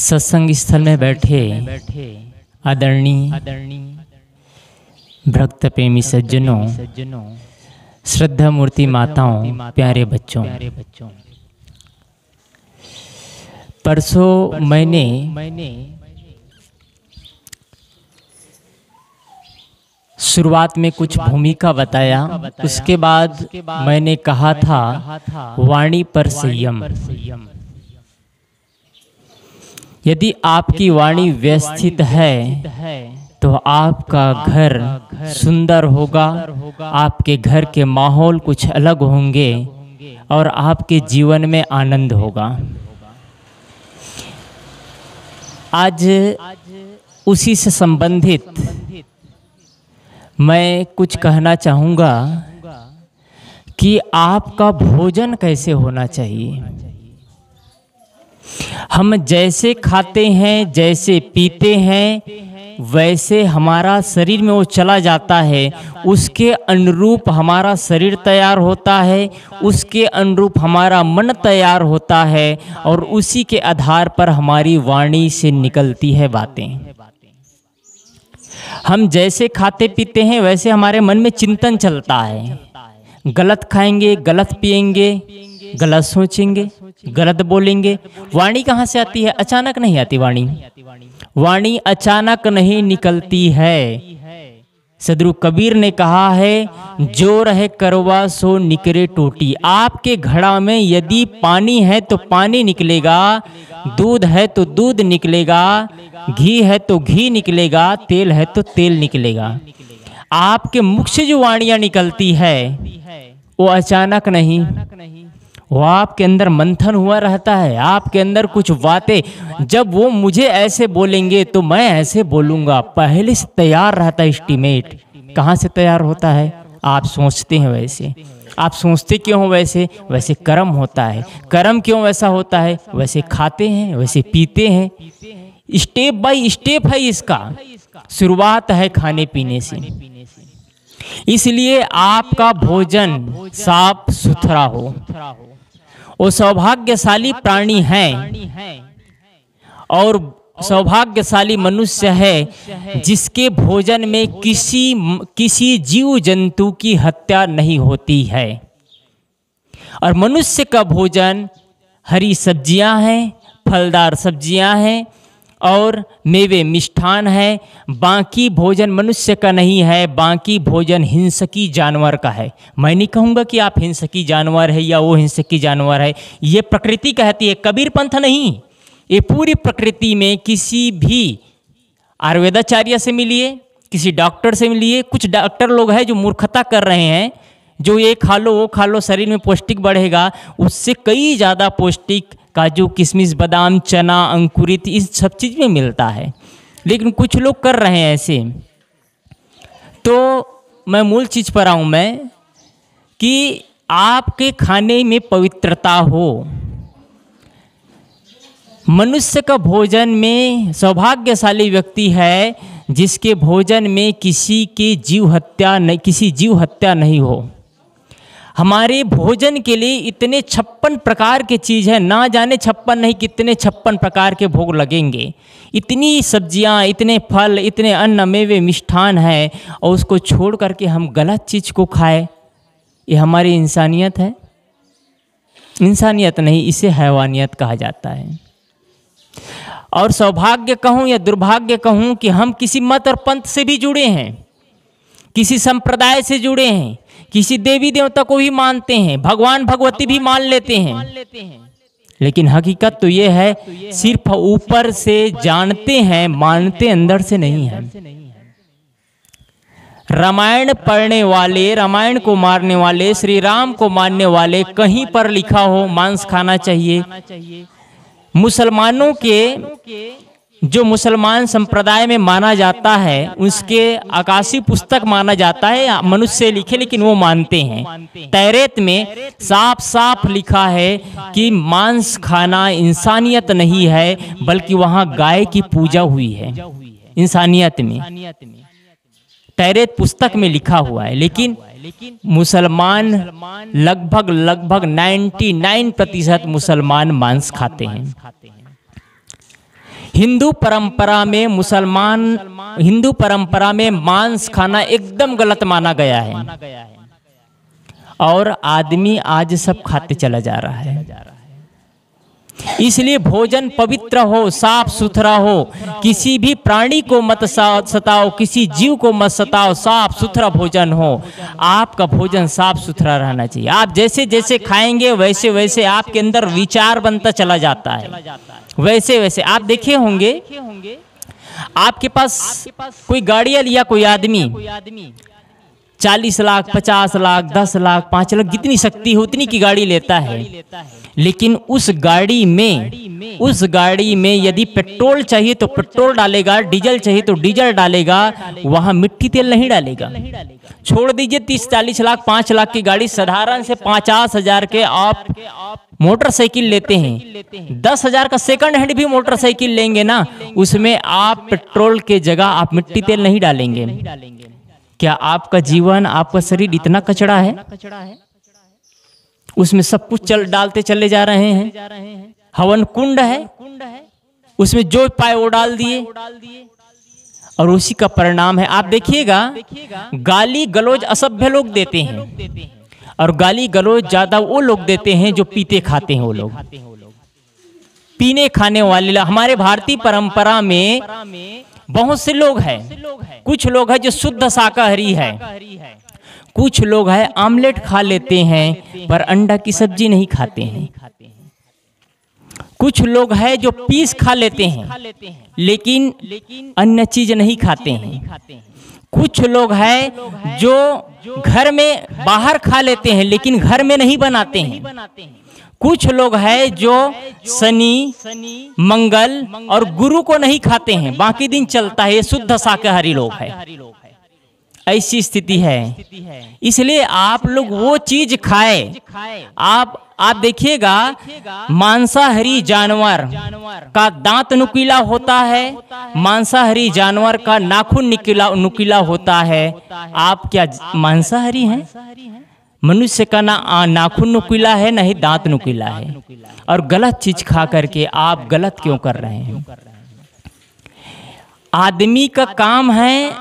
सत्संग स्थल में बैठे आदरणीय भक्त प्रेमी सज्जनों, श्रद्धा मूर्ति माताओं, प्यारे बच्चों, परसों मैंने शुरुआत में कुछ भूमिका बताया, उसके बाद मैंने कहा था वाणी पर संयम। यदि आपकी वाणी व्यवस्थित है तो आपका घर सुंदर होगा, आपके घर के माहौल कुछ अलग होंगे और आपके जीवन में आनंद होगा। आज उसी से संबंधित मैं कुछ कहना चाहूँगा कि आपका भोजन कैसे होना चाहिए। हम जैसे खाते हैं, जैसे पीते हैं, वैसे हमारा शरीर में वो चला जाता है, उसके अनुरूप हमारा शरीर तैयार होता है, उसके अनुरूप हमारा मन तैयार होता है और उसी के आधार पर हमारी वाणी से निकलती है बातें। हम जैसे खाते पीते हैं वैसे हमारे मन में चिंतन चलता है, गलत खाएंगे, गलत पिएंगे, गलत सोचेंगे, गलत बोलेंगे। वाणी कहाँ से आती है? अचानक नहीं आती वाणी, वाणी अचानक नहीं निकलती है। सद्गुरु कबीर ने कहा है, जो रहे करवा सो निकरे टोटी। आपके घड़ा में यदि पानी है तो पानी निकलेगा, दूध है तो दूध निकलेगा, घी है तो घी निकलेगा, तेल है तो तेल निकलेगा। आपके मुख से जो वाणियाँ निकलती है वो अचानक नहीं, वो आपके अंदर मंथन हुआ रहता है, आपके अंदर कुछ बातें। जब वो मुझे ऐसे बोलेंगे तो मैं ऐसे बोलूँगा, पहले से तैयार रहता है एस्टीमेट। कहाँ से तैयार होता है? आप सोचते हैं वैसे। आप सोचते क्यों हो वैसे? वैसे कर्म होता है। कर्म क्यों वैसा होता है? वैसे खाते हैं, वैसे पीते हैं। स्टेप बाय स्टेप है इसका, शुरुआत है खाने पीने से। इसलिए आपका भोजन साफ सुथरा हो। वो सौभाग्यशाली प्राणी हैं और सौभाग्यशाली मनुष्य है जिसके भोजन में किसी जीव जंतु की हत्या नहीं होती है। और मनुष्य का भोजन हरी सब्जियां हैं, फलदार सब्जियां हैं और मेवे मिष्ठान है। बाकी भोजन मनुष्य का नहीं है, बाकी भोजन हिंसकी जानवर का है। मैं नहीं कहूँगा कि आप हिंसकी जानवर है या वो हिंसकी जानवर है, ये प्रकृति कहती है, कबीरपंथ नहीं। ये पूरी प्रकृति में किसी भी आयुर्वेदाचार्य से मिलिए, किसी डॉक्टर से मिलिए। कुछ डॉक्टर लोग हैं जो मूर्खता कर रहे हैं, जो ये खा लो वो खा लो, शरीर में पौष्टिक बढ़ेगा। उससे कई ज़्यादा पौष्टिक काजू, किशमिश, बादाम, चना, अंकुरित, इस सब चीज़ में मिलता है, लेकिन कुछ लोग कर रहे हैं ऐसे। तो मैं मूल चीज़ पर आऊँ मैं कि आपके खाने में पवित्रता हो। मनुष्य का भोजन में सौभाग्यशाली व्यक्ति है जिसके भोजन में किसी जीव हत्या नहीं हो। हमारे भोजन के लिए इतने 56 प्रकार के चीज़ हैं, ना जाने 56 नहीं कितने 56 प्रकार के भोग लगेंगे। इतनी सब्जियां, इतने फल, इतने अन्न, मेवे, मिष्ठान हैं और उसको छोड़ करके हम गलत चीज़ को खाएं, ये हमारी इंसानियत है? इंसानियत नहीं, इसे हैवानियत कहा जाता है। और सौभाग्य कहूँ या दुर्भाग्य कहूँ कि हम किसी मत और पंथ से भी जुड़े हैं, किसी संप्रदाय से जुड़े हैं, किसी देवी देवता को भी मानते हैं, भगवान भगवती भी मान लेते हैं, लेकिन हकीकत तो ये है सिर्फ ऊपर से जानते हैं, मानते अंदर से नहीं है। रामायण पढ़ने वाले, रामायण को मारने वाले, श्री राम को मानने वाले, कहीं पर लिखा हो मांस खाना चाहिए। मुसलमानों के जो मुसलमान संप्रदाय में माना जाता है, उसके आकाशीय पुस्तक माना जाता है, मनुष्य लिखे लेकिन वो मानते हैं। तौरात में साफ साफ लिखा है कि मांस खाना इंसानियत नहीं है, बल्कि वहाँ गाय की पूजा हुई है। इंसानियत में तौरात पुस्तक में लिखा हुआ है, लेकिन मुसलमान लगभग 99% मुसलमान मांस खाते हैं। हिंदू परंपरा में मांस खाना एकदम गलत माना गया है और आदमी आज सब खाते चला जा रहा है। इसलिए भोजन पवित्र हो, साफ सुथरा हो, किसी भी प्राणी को मत सताओ, किसी जीव को मत सताओ, साफ सुथरा भोजन हो। आपका भोजन साफ सुथरा रहना चाहिए। आप जैसे जैसे खाएंगे वैसे वैसे आपके अंदर विचार बनता चला जाता है। वैसे वैसे आप देखे होंगे, आपके पास कोई गाड़ियां लिया कोई आदमी 40 लाख, 50 लाख, 10 लाख, 5 लाख, जितनी शक्ति हो उतनी की गाड़ी लेता है, लेकिन उस गाड़ी में यदि पेट्रोल चाहिए तो पेट्रोल डालेगा, डीजल चाहिए तो डीजल डालेगा, वहाँ मिट्टी तेल नहीं डालेगा। छोड़ दीजिए 30-40 लाख, 5 लाख की गाड़ी, साधारण से 50,000 के आप मोटरसाइकिल लेते हैं, 10,000 का सेकंड हैंड भी मोटरसाइकिल लेंगे ना, उसमें आप पेट्रोल के जगह आप मिट्टी तेल नहीं डालेंगे। क्या आपका जीवन, आपका शरीर इतना कचड़ा है, उसमें सब कुछ डालते चले जा रहे हैं। हवन कुंड है, उसमें जो पाए वो डाल दिए और उसी का परिणाम है। आप देखिएगा, गाली गलौज असभ्य लोग देते हैं और गाली गलौज ज्यादा वो लोग देते हैं जो पीते खाते हैं। वो लोग पीने खाने वाले, हमारे भारतीय परंपरा में बहुत से लोग हैं। कुछ लोग हैं जो शुद्ध शाकाहारी है, कुछ लोग हैं आमलेट खा लेते हैं पर अंडा की सब्जी नहीं खाते हैं, कुछ लोग हैं जो पीस खा लेते हैं लेकिन अन्य चीज नहीं खाते हैं, कुछ लोग हैं जो घर में बाहर खा लेते हैं लेकिन घर में नहीं बनाते हैं, कुछ लोग हैं जो शनि मंगल और गुरु को नहीं खाते हैं, बाकी दिन चलता है, शुद्ध शाकाहारी लोग हैं। ऐसी स्थिति है, इसलिए आप लोग वो चीज खाएं। आप देखिएगा, मांसाहारी जानवर का दांत नुकीला होता है, मांसाहारी जानवर का नाखून नुकीला होता है। आप क्या मांसाहारी हैं? मनुष्य का ना नाखून नुकीला है, ना ही दांत नुकीला है, और गलत चीज खा करके आप गलत क्यों कर रहे हैं? आदमी का काम है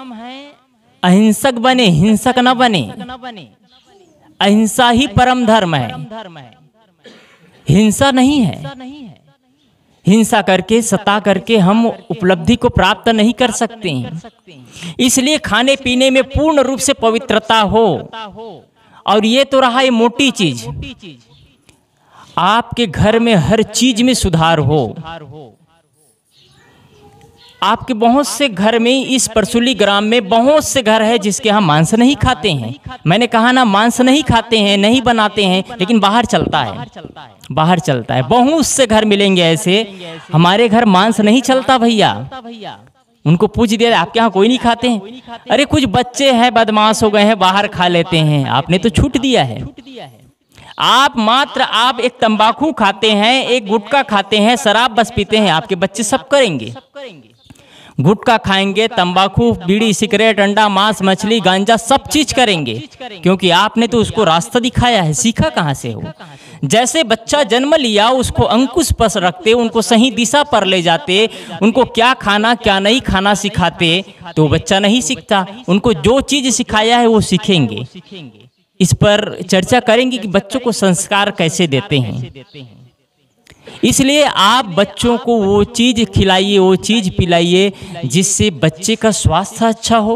अहिंसक बने, हिंसक न बने। अहिंसा ही परम धर्म है, हिंसा नहीं है। हिंसा करके, सता करके हम उपलब्धि को प्राप्त नहीं कर सकते हैं। इसलिए खाने पीने में पूर्ण रूप से पवित्रता हो। और ये तो रहा ये मोटी चीज, आपके घर में हर चीज में सुधार हो। आपके बहुत से घर में, इस परसुली ग्राम में बहुत से घर है जिसके यहाँ मांस नहीं खाते हैं। मैंने कहा ना, मांस नहीं खाते हैं, नहीं बनाते हैं, लेकिन बाहर चलता है, बाहर चलता है। बहुत से घर मिलेंगे ऐसे, हमारे घर मांस नहीं चलता भैया। उनको पूछ दिया, आपके यहाँ कोई नहीं खाते हैं? अरे कुछ बच्चे हैं बदमाश हो गए हैं, बाहर खा लेते हैं। आपने तो छूट दिया है। आप एक तंबाकू खाते हैं, एक गुटखा खाते हैं, शराब बस पीते हैं। आपके बच्चे सब करेंगे, गुटखा खाएंगे, तंबाकू, बीड़ी, सिगरेट, अंडा, मांस, मछली, गांजा, सब चीज करेंगे, क्योंकि आपने तो उसको रास्ता दिखाया है। सीखा कहाँ से हो? जैसे बच्चा जन्म लिया, उसको अंकुश पर रखते, उनको सही दिशा पर ले जाते, उनको क्या खाना क्या नहीं खाना सिखाते, तो बच्चा नहीं सीखता। उनको जो चीज सिखाया है वो सीखेंगे। इस पर चर्चा करेंगे कि बच्चों को संस्कार कैसे देते हैं। इसलिए आप बच्चों को वो चीज खिलाइए, वो चीज पिलाइए जिससे बच्चे का स्वास्थ्य अच्छा हो,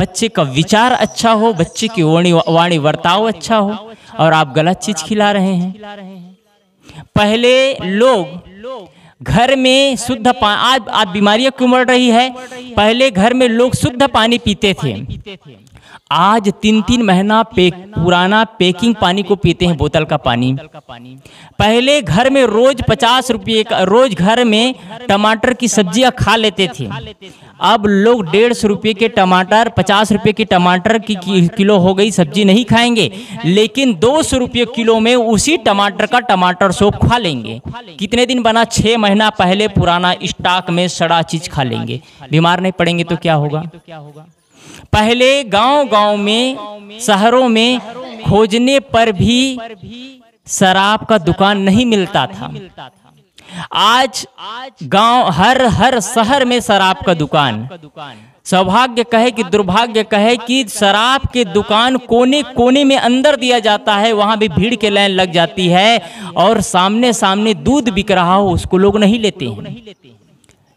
बच्चे का विचार अच्छा हो, बच्चे की वाणी वर्ताव अच्छा हो, और आप गलत चीज खिला रहे हैं। पहले लोग घर में शुद्ध पानी, आज बीमारियां क्यों बढ़ रही है? पहले घर में लोग शुद्ध पानी पीते थे, आज 3-3 महीना पुराना पैकिंग पानी को पीते हैं, बोतल का पानी। पहले घर में रोज 50 रुपये का, रोज घर में टमाटर की सब्जियां खा लेते थे, अब लोग 150 रुपये के टमाटर, 50 रुपये के टमाटर की किलो हो गई सब्जी नहीं खाएंगे, लेकिन 200 रुपये किलो में उसी टमाटर का टमाटर सूप खा लेंगे। कितने दिन बना? 6 महीना पहले पुराना स्टॉक में सड़ा चीज खा लेंगे। बीमार नहीं पड़ेंगे तो क्या होगा? पहले गांव-गांव में, शहरों में खोजने पर भी शराब का दुकान नहीं मिलता था, आज गांव हर शहर में शराब का दुकान। सौभाग्य कहे कि दुर्भाग्य कहे कि शराब के दुकान कोने कोने में अंदर दिया जाता है, वहां भी भीड़ के लाइन लग जाती है और सामने सामने दूध बिक रहा हो उसको लोग नहीं लेते हैं।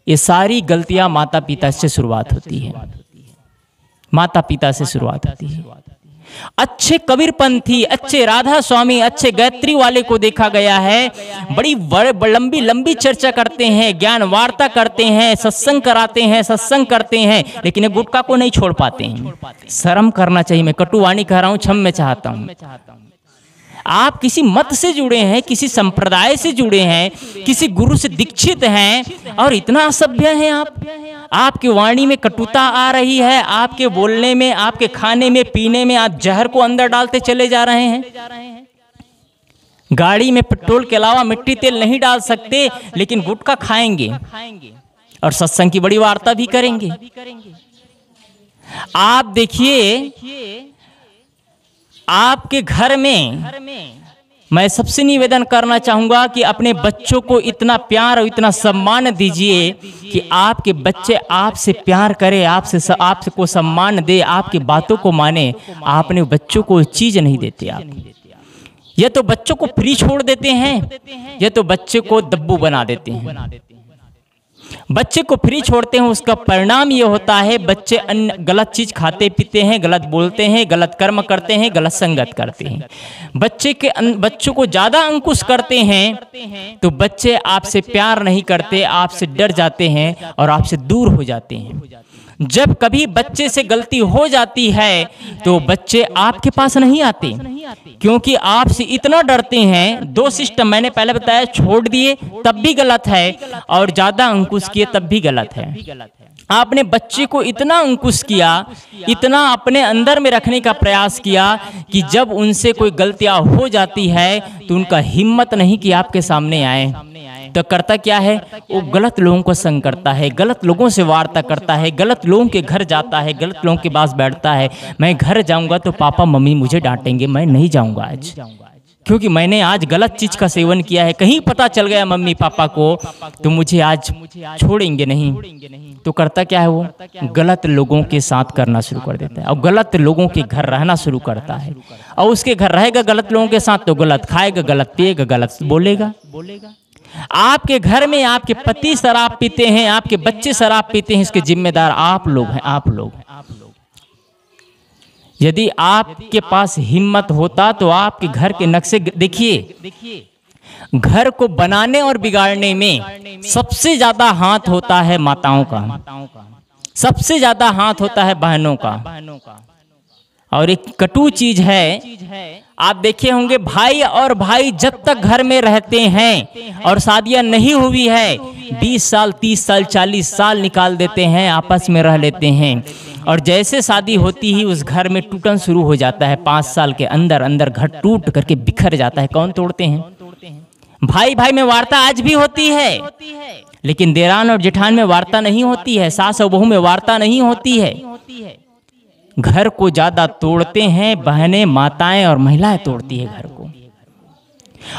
ये सारी गलतियां माता पिता से शुरुआत होती है, माता पिता से शुरुआत होती है। अच्छे कबीरपंथी, अच्छे राधा स्वामी, अच्छे गायत्री वाले को देखा गया है, बड़ी लंबी लंबी चर्चा करते हैं, ज्ञान वार्ता करते हैं, सत्संग कराते हैं, सत्संग करते हैं, लेकिन ये गुटखा को नहीं छोड़ पाते हैं। शर्म करना चाहिए। मैं कटुवाणी कह रहा हूँ, क्षम में चाहता हूँ। आप किसी मत से जुड़े हैं, किसी संप्रदाय से जुड़े हैं, किसी गुरु से दीक्षित हैं और इतना असभ्य हैं आप। आपकी वाणी में कटुता आ रही है, आपके बोलने में, आपके खाने में, पीने में आप जहर को अंदर डालते चले जा रहे हैं। गाड़ी में पेट्रोल के अलावा मिट्टी तेल नहीं डाल सकते, लेकिन गुटखा खाएंगे और सत्संग की बड़ी वार्ता भी करेंगे। आप देखिए, आपके घर में मैं सबसे निवेदन करना चाहूँगा कि अपने बच्चों को इतना प्यार और इतना सम्मान दीजिए कि आपके बच्चे आपसे प्यार करें, आपसे को सम्मान दे, आपकी बातों को माने। आपने बच्चों को चीज़ नहीं देते आप, या तो बच्चों को फ्री छोड़ देते हैं या तो बच्चे को दब्बू बना देते हैं। बच्चे को फ्री छोड़ते हैं, उसका परिणाम ये होता है बच्चे अन्य गलत चीज़ खाते पीते हैं, गलत बोलते हैं, गलत कर्म करते हैं, गलत संगत करते हैं। बच्चों को ज़्यादा अंकुश करते हैं तो बच्चे आपसे प्यार नहीं करते, आपसे डर जाते हैं और आपसे दूर हो जाते हैं। जब कभी बच्चे से गलती हो जाती है तो बच्चे आपके पास नहीं आते, क्योंकि आपसे इतना डरते हैं। दो सिस्टम मैंने पहले बताया, छोड़ दिए तब भी गलत है और ज़्यादा अंकुश किए तब भी गलत है। आपने बच्चे को इतना अंकुश किया, इतना अपने अंदर में रखने का प्रयास किया कि जब उनसे कोई गलतियाँ हो जाती है तो उनका हिम्मत नहीं कि आपके सामने आए। तो करता क्या है, वो गलत लोगों को संग करता है, गलत लोगों से वार्ता करता है, गलत लोगों के घर जाता है, गलत लोगों के पास बैठता है। मैं घर जाऊँगा तो पापा मम्मी मुझे डांटेंगे, मैं नहीं जाऊँगा आज, क्योंकि मैंने आज गलत चीज़ का सेवन किया है। कहीं पता चल गया मम्मी पापा को तो मुझे आज छोड़ेंगे नहीं। तो करता क्या है, वो गलत लोगों के साथ करना शुरू कर देता है और गलत लोगों के घर रहना शुरू करता है। और उसके घर रहेगा गलत लोगों के साथ तो गलत खाएगा, गलत पिएगा, गलत बोलेगा। आपके घर में आपके पति शराब पीते हैं, आपके बच्चे शराब पीते हैं, इसके जिम्मेदार आप लोग हैं, आप लोग। यदि आपके पास हिम्मत होता तो आपके घर के नक्शे देखिए। घर को बनाने और बिगाड़ने में सबसे ज्यादा हाथ होता है माताओं का, सबसे ज्यादा हाथ होता है बहनों का। और एक कटु चीज है, आप देखे होंगे, भाई और भाई जब तक घर में रहते हैं और शादियां नहीं हुई है 20 साल 30 साल 40 साल निकाल देते हैं, आपस में रह लेते हैं और जैसे शादी होती ही उस घर में टूटन शुरू हो जाता है। 5 साल के अंदर अंदर घर टूट करके बिखर जाता है। कौन तोड़ते हैं? भाई भाई में वार्ता आज भी होती है, लेकिन देरान और जेठान में वार्ता नहीं होती है, सास और बहू में वार्ता नहीं होती है। घर को ज़्यादा तोड़ते हैं बहनें, माताएं और महिलाएं तोड़ती है घर को।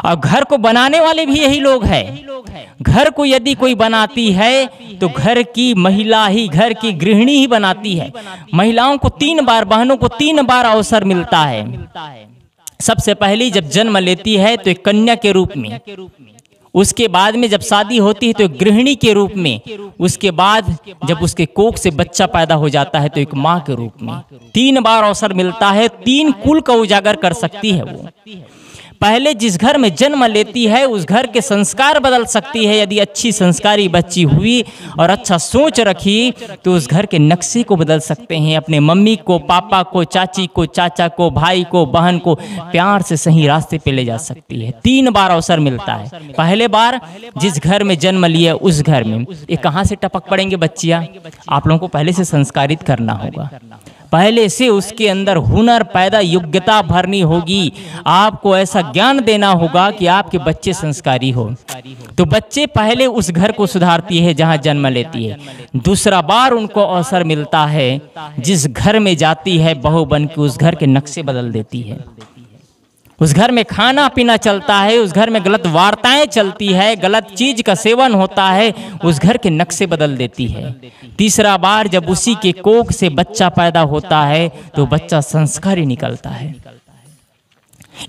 और घर को बनाने वाले भी यही लोग हैं। घर को यदि कोई बनाती है तो घर की महिला ही, घर की गृहिणी ही बनाती है। महिलाओं को 3 बार, बहनों को 3 बार अवसर मिलता है। सबसे पहली जब जन्म लेती है तो एक कन्या के रूप में, उसके बाद में जब शादी होती है तो गृहिणी के रूप में, उसके बाद जब उसके कोख से बच्चा पैदा हो जाता है तो एक माँ के रूप में। 3 बार अवसर मिलता है, 3 कुल का उजागर कर सकती है वो। पहले जिस घर में जन्म लेती है उस घर के संस्कार बदल सकती है। यदि अच्छी संस्कारी बच्ची हुई और अच्छा सोच रखी तो उस घर के नक्शे को बदल सकते हैं। अपने मम्मी को, पापा को, चाची को, चाचा को, भाई को, बहन को प्यार से सही रास्ते पे ले जा सकती है। 3 बार अवसर मिलता है। पहले बार जिस घर में जन्म लिया उस घर में। ये कहाँ से टपक पड़ेंगे बच्चियाँ? आप लोगों को पहले से संस्कारित करना होगा, पहले से उसके अंदर हुनर पैदा, योग्यता भरनी होगी। आपको ऐसा ज्ञान देना होगा कि आपके बच्चे संस्कारी हो। तो बच्चे पहले उस घर को सुधारती है जहाँ जन्म लेती है। दूसरा बार उनको अवसर मिलता है, जिस घर में जाती है बहू बन के उस घर के नक्शे बदल देती है। उस घर में खाना पीना चलता है, उस घर में गलत वार्ताएं चलती है, गलत चीज का सेवन होता है, उस घर के नक्शे बदल देती है। तीसरा बार जब उसी के कोख से बच्चा पैदा होता है तो बच्चा संस्कारी निकलता है।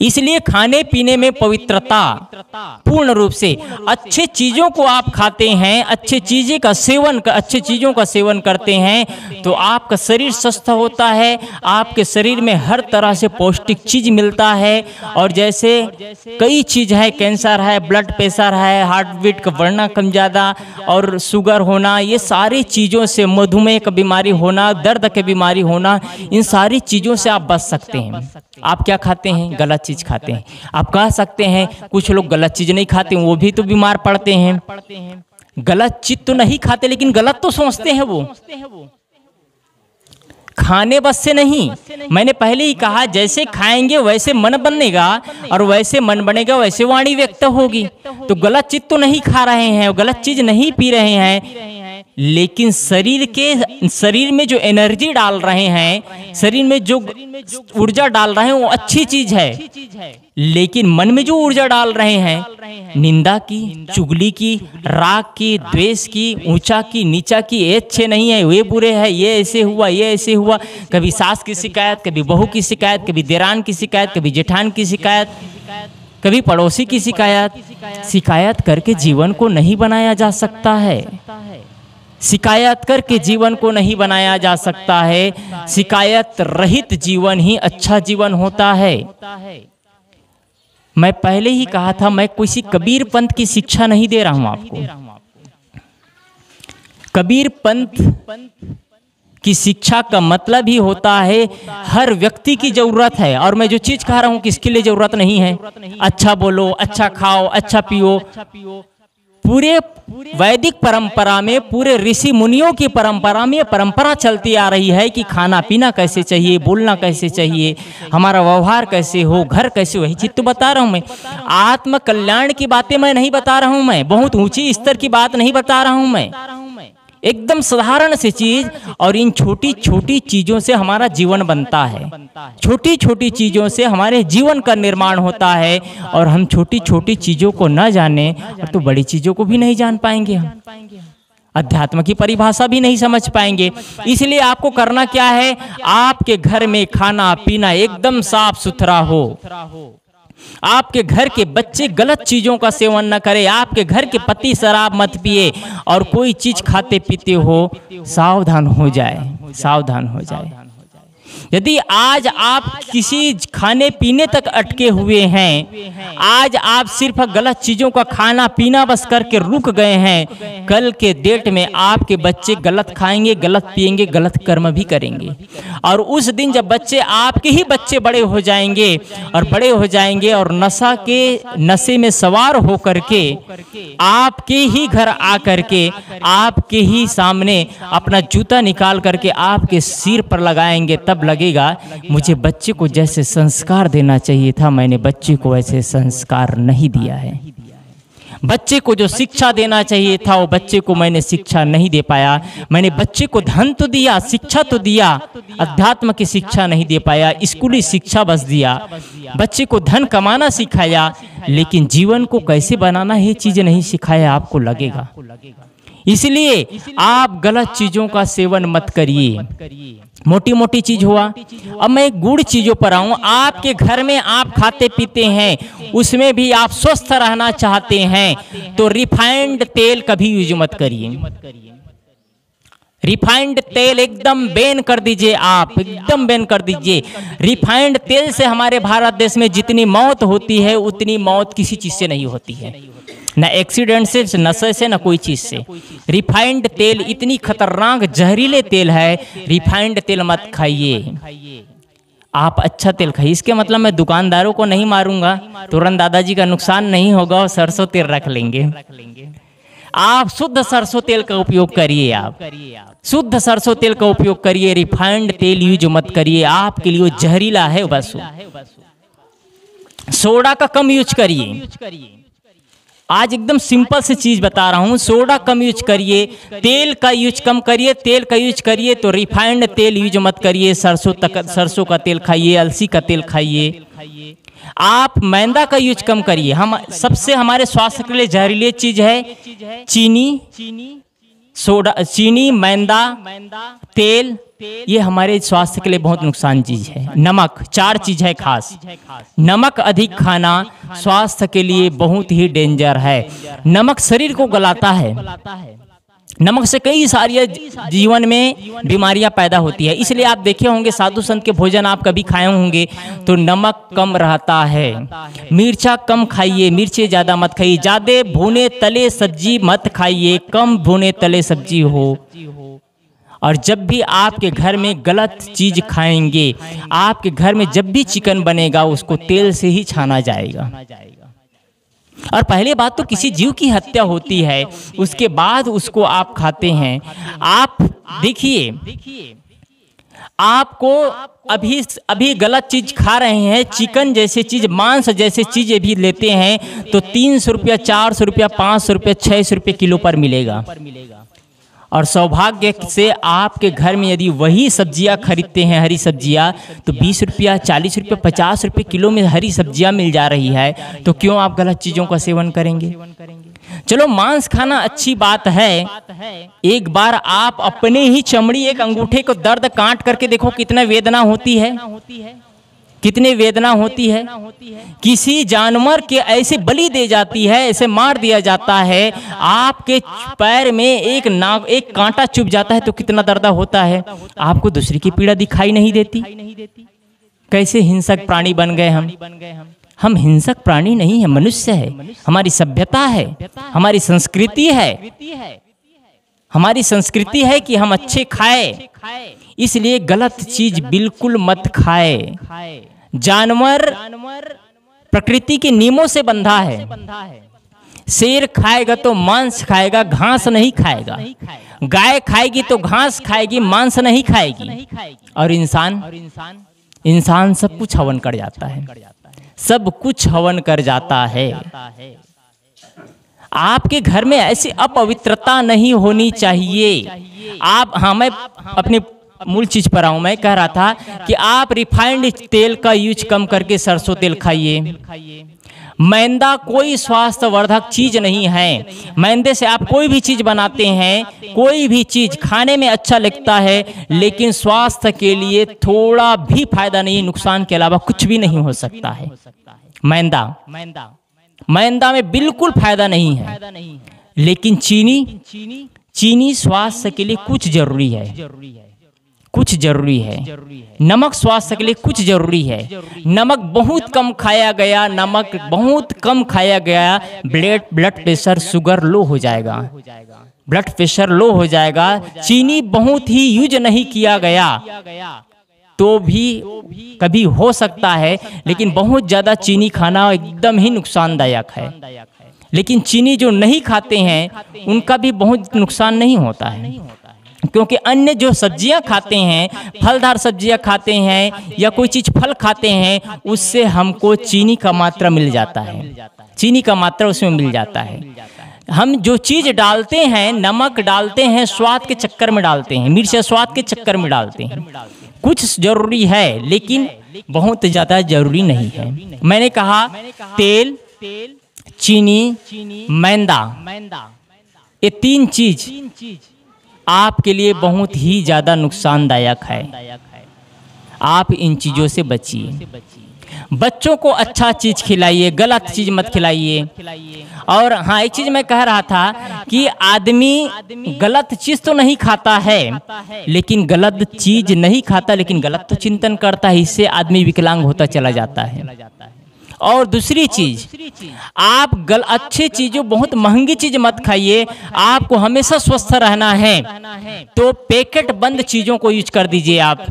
इसलिए खाने पीने में पवित्रता पूर्ण रूप से, अच्छे चीजों को आप खाते हैं, अच्छे चीजों का सेवन करते हैं तो आपका शरीर स्वस्थ होता है, आपके शरीर में हर तरह से पौष्टिक चीज मिलता है। और जैसे कई चीज है, कैंसर है, ब्लड प्रेशर है, हार्ट बीट का बढ़ना कम ज़्यादा और शुगर होना, ये सारी चीज़ों से, मधुमेह की बीमारी होना, दर्द की बीमारी होना, इन सारी चीज़ों से आप बच सकते हैं। आप क्या खाते हैं? गलत चीज खाते हैं। आप कह सकते हैं कुछ लोग गलत चीज नहीं खाते, वो भी तो बीमार पड़ते हैं। गलत चीज तो नहीं खाते लेकिन गलत तो सोचते हैं। वो खाने बस से नहीं, मैंने पहले ही कहा जैसे खाएंगे वैसे मन बनेगा और वैसे मन बनेगा वैसे वाणी व्यक्त होगी। तो गलत चीज तो नहीं खा रहे हैं, गलत चीज नहीं पी रहे हैं, लेकिन शरीर में जो एनर्जी डाल रहे हैं, शरीर में जो ऊर्जा डाल रहे हैं वो अच्छी चीज है, लेकिन मन में जो ऊर्जा डाल रहे हैं निंदा की, चुगली की, राग की, द्वेष की, ऊंचा की, नीचा की, ये अच्छे नहीं है, वे बुरे हैं, ये ऐसे हुआ, ये ऐसे हुआ, कभी सास की शिकायत, कभी बहू की शिकायत, कभी देरान की शिकायत, कभी जेठान की शिकायत, कभी पड़ोसी की शिकायत। शिकायत करके जीवन को नहीं बनाया जा सकता है, शिकायत करके जीवन को नहीं बनाया जा सकता है। शिकायत रहित जीवन ही अच्छा जीवन होता है। मैं पहले ही कहा था मैं किसी कबीर पंथ की शिक्षा नहीं दे रहा हूं आपको। कबीर पंथ की शिक्षा का मतलब ही होता है हर व्यक्ति की जरूरत है, और मैं जो चीज कह रहा हूं किसके लिए जरूरत नहीं है। अच्छा बोलो, अच्छा खाओ, अच्छा पियो, पूरे वैदिक परंपरा में, पूरे ऋषि मुनियों की परंपरा में परंपरा चलती आ रही है कि खाना पीना कैसे चाहिए, बोलना कैसे चाहिए, हमारा व्यवहार कैसे हो, घर कैसे हो। वही चीज तो बता रहा हूँ मैं। आत्म कल्याण की बातें मैं नहीं बता रहा हूँ, मैं बहुत ऊंची स्तर की बात नहीं बता रहा हूँ, मैं एकदम साधारण सी चीज। और इन छोटी छोटी चीजों से हमारा जीवन बनता है, छोटी छोटी चीजों से हमारे जीवन का निर्माण होता है। और हम छोटी छोटी चीजों को ना जाने तो बड़ी चीजों को भी नहीं जान पाएंगे, हम अध्यात्म की परिभाषा भी नहीं समझ पाएंगे। इसलिए आपको करना क्या है, आपके घर में खाना पीना एकदम साफ सुथरा हो, आपके घर के बच्चे गलत चीज़ों का सेवन न करें, आपके घर के पति शराब मत पिए, और कोई चीज़ खाते पीते हो सावधान हो जाए, सावधान हो जाए। यदि आज आप किसी खाने पीने तक अटके हुए हैं, आज आप सिर्फ गलत चीज़ों का खाना पीना बस करके रुक गए हैं, कल के डेट में आपके बच्चे गलत खाएंगे, गलत पिएंगे, गलत कर्म भी करेंगे। और उस दिन जब बच्चे आपके ही बच्चे बड़े हो जाएंगे और नशा के नशे में सवार हो करके आपके ही घर आ करके आपके ही सामने अपना जूता निकाल करके आपके सिर पर लगाएंगे, तब लगेगा मुझे बच्चे को जैसे संस्कार देना चाहिए था मैंने बच्चे को ऐसे संस्कार नहीं दिया है, बच्चे को जो शिक्षा देना चाहिए था वो बच्चे को मैंने शिक्षा नहीं दे पाया। मैंने बच्चे को धन तो दिया, शिक्षा तो दिया, अध्यात्म की शिक्षा नहीं दे पाया, स्कूली शिक्षा बस दिया, बच्चे को धन कमाना सिखाया, लेकिन जीवन को कैसे बनाना ये चीज़ नहीं सिखाया। आपको लगेगा, इसलिए आप गलत चीज़ों का सेवन मत करिए। मोटी मोटी चीज हुआ, अब मैं गुड़ चीज़ों पर आऊँ। आपके घर में आप खाते पीते हैं, उसमें भी आप स्वस्थ रहना चाहते हैं तो रिफाइंड तेल कभी यूज मत करिए। रिफाइंड तेल एकदम बैन कर दीजिए, आप एकदम बैन कर दीजिए। रिफाइंड तेल से हमारे भारत देश में जितनी मौत होती है उतनी मौत किसी चीज़ से नहीं होती है, ना एक्सीडेंट से, नशे से, ना कोई चीज़ से। रिफाइंड तेल इतनी खतरनाक जहरीले तेल है, रिफाइंड तेल मत खाइए, आप अच्छा तेल खाइए। इसके मतलब मैं दुकानदारों को नहीं मारूंगा, तुरंत दादाजी का नुकसान नहीं होगा, और सरसों तेल रख लेंगे। आप शुद्ध सरसों तेल का उपयोग करिए, आप शुद्ध सरसों तेल का उपयोग करिए, रिफाइंड तेल यूज मत करिए, आपके लिए जहरीला है। बस सोडा का कम यूज करिए, आज एकदम सिंपल से चीज़ बता रहा हूँ, सोडा कम यूज करिए, तेल का यूज कम करिए। तेल का यूज करिए तो रिफाइंड तेल यूज मत करिए, सरसों का तेल खाइए, अलसी का तेल खाइए। आप मैदा का यूज कम करिए। हम सबसे हमारे स्वास्थ्य के लिए जहरीली चीज है चीनी, सोडा, चीनी, मैदा, तेल, ये हमारे स्वास्थ्य के लिए बहुत नुकसान चीज है। नमक, चार चीज है खास। नमक अधिक खाना स्वास्थ्य के लिए बहुत ही डेंजर है। नमक शरीर को गलाता है। नमक से कई सारी जीवन में बीमारियां पैदा होती है। इसलिए आप देखे होंगे साधु संत के भोजन आप कभी खाए होंगे तो नमक कम रहता है। मिर्चा कम खाइए, मिर्चे ज़्यादा मत खाइए। ज़्यादा भुने तले सब्जी मत खाइए, कम भुने तले सब्जी हो। और जब भी आपके घर में गलत चीज़ खाएंगे, आपके घर में जब भी चिकन बनेगा उसको तेल से ही छाना जाएगा। और पहले बात तो किसी जीव की हत्या होती है, उसके बाद उसको आप खाते हैं। आप देखिए, आपको अभी अभी गलत चीज़ खा रहे हैं, चिकन जैसे चीज़, मांस जैसे चीज़ें भी लेते हैं तो 300 रुपया, 400 रुपया, 500 रुपया, 600 रुपये किलो पर मिलेगा। और सौभाग्य से आपके घर में यदि वही सब्जियां खरीदते हैं, हरी सब्जियां, तो 20 रुपया, 40 रुपये, 50 रुपये किलो में हरी सब्जियां मिल जा रही है, तो क्यों आप गलत चीज़ों का सेवन करेंगे। चलो मांस खाना अच्छी बात है, एक बार आप अपने ही चमड़ी एक अंगूठे को दर्द काट करके देखो कितना वेदना होती है, कितनी वेदना होती है। किसी जानवर के ऐसे बलि दे जाती है, ऐसे मार दिया जाता है, आपके पैर में एक कांटा चुभ जाता है तो कितना दर्द होता है। आपको दूसरे की पीड़ा दिखाई नहीं देती। कैसे हिंसक प्राणी बन गए हम हिंसक प्राणी नहीं है, मनुष्य है। हमारी सभ्यता है, हमारी संस्कृति है, हमारी संस्कृति है कि हम अच्छे खाए। इसलिए गलत चीज बिल्कुल मत खाए। जानवर प्रकृति के नियमों से बंधा है। शेर खाएगा तो मांस खाएगा, घास नहीं खाएगा। गाय खाएगी तो घास खाएगी, मांस नहीं खाएगी। और इंसान सब कुछ हवन कर जाता है, सब कुछ हवन कर जाता है। आपके घर में ऐसी अपवित्रता नहीं होनी चाहिए। आप, हाँ, मैं अपने मूल चीज पर आऊँ। मैं कह रहा था कि आप रिफाइंड तेल का यूज कम करके सरसों तेल खाइए। मैदा कोई स्वास्थ्यवर्धक चीज नहीं है। मैदे से आप कोई भी चीज बनाते हैं, कोई भी चीज खाने में अच्छा लगता है, लेकिन स्वास्थ्य के लिए थोड़ा भी फायदा नहीं, नुकसान के अलावा कुछ भी नहीं हो सकता है। मैदा में बिल्कुल फायदा नहीं है। लेकिन चीनी स्वास्थ्य के लिए कुछ जरूरी है, कुछ जरूरी है। नमक स्वास्थ्य के लिए कुछ जरूरी है। नमक बहुत कम खाया गया, ब्लड प्रेशर शुगर लो हो जाएगा, चीनी बहुत ही यूज नहीं किया गया तो भी कभी हो सकता है, लेकिन बहुत ज़्यादा चीनी खाना एकदम ही नुकसानदायक है। लेकिन चीनी जो नहीं खाते हैं उनका भी बहुत नुकसान नहीं होता है, क्योंकि अन्य जो सब्जियां खाते हैं, फलदार सब्जियां खाते हैं या कोई चीज़ फल खाते हैं, उससे हमको चीनी का मात्रा मिल जाता है, उसमें मिल जाता है। हम जो चीज़ डालते हैं, नमक डालते हैं, स्वाद के चक्कर में डालते हैं, मिर्चा स्वाद के चक्कर में डालते हैं। कुछ जरूरी है लेकिन बहुत ज़्यादा जरूरी नहीं है। मैंने कहा तेल, चीनी, मैदा, ये तीन चीज़ आपके लिए बहुत ही ज़्यादा नुकसानदायक है। आप इन चीज़ों से बचिए। बच्चों को अच्छा चीज़ खिलाइए, गलत चीज़ मत खिलाइए। और हाँ, एक चीज़ मैं कह रहा था कि आदमी गलत चीज़ तो नहीं खाता है, लेकिन गलत तो चिंतन करता है, इससे आदमी विकलांग होता चला जाता है। और दूसरी चीज़, आप अच्छी चीज़ों, बहुत महंगी चीज़ मत खाइए। आपको हमेशा स्वस्थ रहना है तो पैकेट बंद चीज़ों को यूज कर दीजिए। आप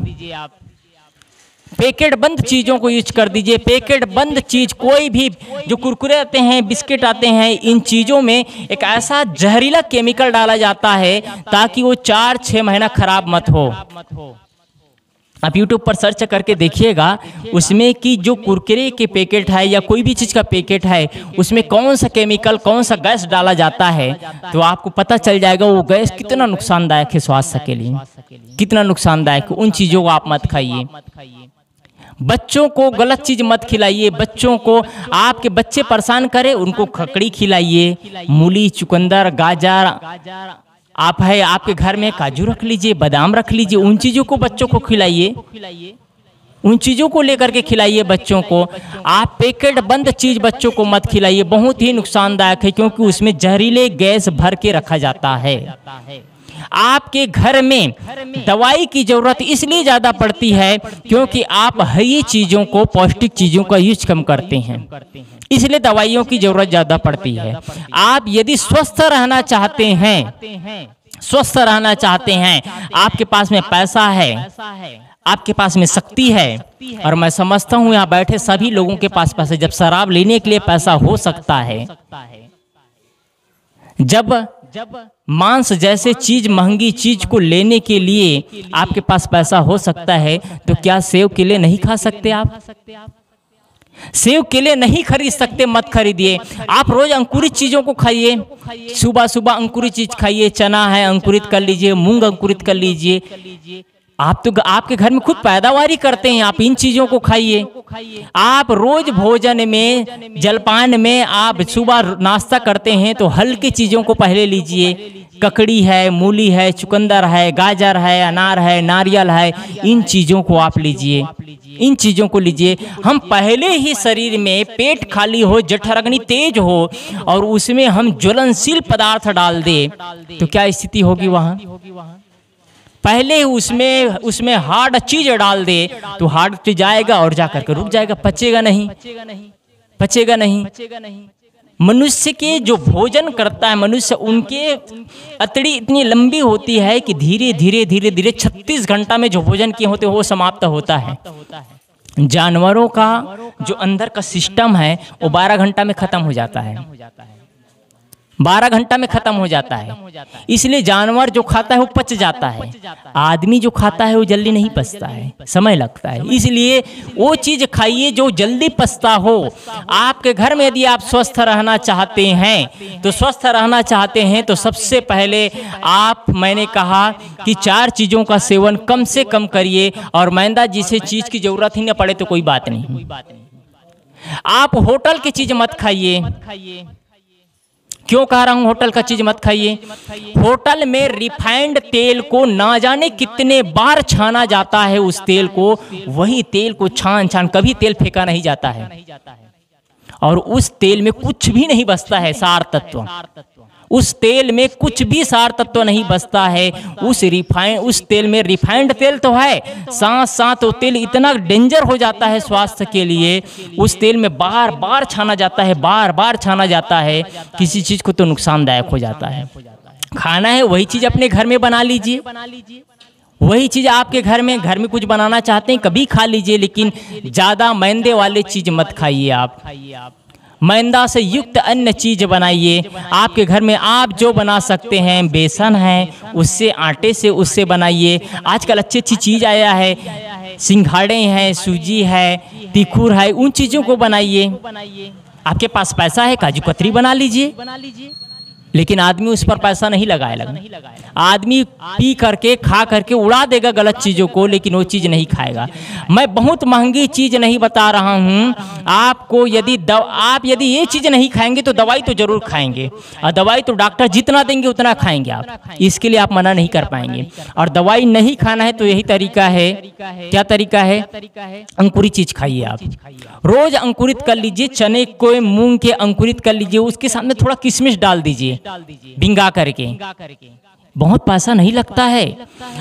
पैकेट बंद चीज़ों को यूज कर दीजिए। पैकेट बंद चीज़ कोई भी, जो कुरकुरे आते हैं, बिस्किट आते हैं, इन चीज़ों में एक ऐसा जहरीला केमिकल डाला जाता है ताकि वो 4-6 महीना खराब मत हो। आप YouTube पर सर्च करके देखिएगा उसमें कि जो कुरकुरे के पैकेट है या कोई भी चीज़ का पैकेट है, उसमें कौन सा केमिकल, कौन सा गैस डाला जाता है, तो आपको पता चल जाएगा वो गैस कितना नुकसानदायक है स्वास्थ्य के लिए, कितना नुकसानदायक। उन चीज़ों को आप मत खाइए। बच्चों को गलत चीज़ मत खिलाइए। बच्चों को, आपके बच्चे परेशान करें उनको खकड़ी खिलाइए, मूली, चुकंदर, गाजर, आप है आपके घर में काजू रख लीजिए, बादाम रख लीजिए, उन चीज़ों को बच्चों को खिलाइए, उन चीज़ों को लेकर के खिलाइए बच्चों को। आप पैकेट बंद चीज़ बच्चों को मत खिलाइए, बहुत ही नुकसानदायक है, क्योंकि उसमें जहरीले गैस भर के रखा जाता है। आपके घर में दवाई की ज़रूरत इसलिए ज़्यादा पड़ती है क्योंकि आप हरी चीज़ों को, पौष्टिक चीज़ों का यूज कम करते हैं, इसलिए दवाइयों की ज़रूरत ज़्यादा पड़ती है। आप यदि स्वस्थ रहना चाहते हैं, स्वस्थ रहना चाहते हैं, आपके पास में पैसा है, आपके पास में शक्ति है, और मैं समझता हूँ यहाँ बैठे सभी लोगों के पास पैसा, जब शराब लेने के लिए पैसा हो सकता है, जब मांस जैसे चीज, महंगी चीज को लेने के लिए आपके पास पैसा हो सकता है, तो क्या सेब केले नहीं खा सकते आप? सेब केले नहीं खरीद सकते, मत खरीदिए। आप रोज अंकुरित चीज़ों को खाइए, सुबह सुबह अंकुरित चीज खाइए, चना है अंकुरित कर लीजिए, मूंग अंकुरित कर लीजिए। आप तो आपके घर में खुद पैदावारी करते हैं, आप इन चीज़ों को खाइए। आप रोज भोजन में, जलपान में, आप सुबह नाश्ता करते हैं तो हल्की चीज़ों को पहले लीजिए। ककड़ी है, मूली है, चुकंदर है, गाजर है, अनार है, नारियल है, इन चीज़ों को आप लीजिए, इन चीज़ों को लीजिए। हम पहले ही शरीर में पेट खाली हो, जठराग्नि तेज हो, और उसमें हम ज्वलनशील पदार्थ डाल दें तो क्या स्थिति होगी वहाँ? पहले उसमें हार्ड चीज डाल दे तो हार्ड चीज आएगा और जाकर के रुक जाएगा, पचेगा नहीं, पचेगा नहीं। मनुष्य के जो भोजन करता है मनुष्य, उनके अतड़ी इतनी लंबी होती है कि धीरे धीरे 36 घंटा में जो भोजन किए होते हैं वो समाप्त होता है। जानवरों का जो अंदर का सिस्टम है वो 12 घंटा में खत्म हो जाता है, 12 घंटा में खत्म हो जाता है। इसलिए जानवर जो खाता है वो पच जाता है, आदमी जो खाता है वो जल्दी नहीं पचता है, समय लगता है। इसलिए वो चीज़ खाइए जो जल्दी पचता हो। आपके घर में यदि आप स्वस्थ रहना चाहते हैं, तो स्वस्थ रहना चाहते हैं तो सबसे पहले आप, मैंने कहा कि 4 चीज़ों का सेवन कम से कम करिए, और मैदा जिसे चीज़ की ज़रूरत ही न पड़े तो कोई बात नहीं। आप होटल की चीज़ मत खाइए। क्यों कह रहा हूँ होटल का चीज़ मत खाइए? होटल में रिफाइंड तेल को ना जाने कितने बार छाना जाता है, उस तेल को, वही तेल को छान, कभी तेल फेंका नहीं जाता है, और उस तेल में कुछ भी नहीं बचता है सार तत्व, उस तेल में कुछ भी सार तत्व नहीं बचता है। उस तेल में रिफाइंड तेल तो है, साथ वो तेल इतना डेंजर हो जाता है स्वास्थ्य के लिए। उस तेल में बार-बार छाना जाता है, बार-बार छाना जाता है, किसी चीज़ को तो नुकसानदायक हो जाता है। खाना है वही चीज़ अपने घर में बना लीजिए, वही चीज़ आपके घर में कुछ बनाना चाहते हैं कभी खा लीजिए, लेकिन ज़्यादा मैदे वाले चीज़ मत खाइए। आप मैदा से युक्त अन्य चीज़ बनाइए। आपके घर में आप जो बना सकते हैं, बेसन है उससे, आटे से उससे बनाइए। आजकल अच्छी अच्छी चीज़ आया है, सिंघाड़े हैं, सूजी है, तिखुर है, उन चीज़ों को बनाइए। आपके पास पैसा है, काजू कतरी बना लीजिए, लेकिन आदमी उस पर पैसा नहीं लगाएगा। आदमी पी करके, खा करके उड़ा देगा गलत चीज़ों को, लेकिन वो चीज़ नहीं खाएगा। मैं बहुत महंगी चीज़ नहीं बता रहा हूँ आपको। आप यदि ये चीज़ नहीं खाएंगे तो दवाई तो ज़रूर खाएंगे, और दवाई तो डॉक्टर जितना देंगे उतना खाएंगे आप, इसके लिए आप मना नहीं कर पाएंगे। और दवाई नहीं खाना है तो यही तरीका है। क्या तरीका है? अंकुरित चीज़ खाइए। आप रोज़ अंकुरित कर लीजिए, चने को, मूँग के अंकुरित कर लीजिए, उसके सामने थोड़ा किशमिश डाल दीजिए, बिंगा करके, बहुत पैसा नहीं लगता है।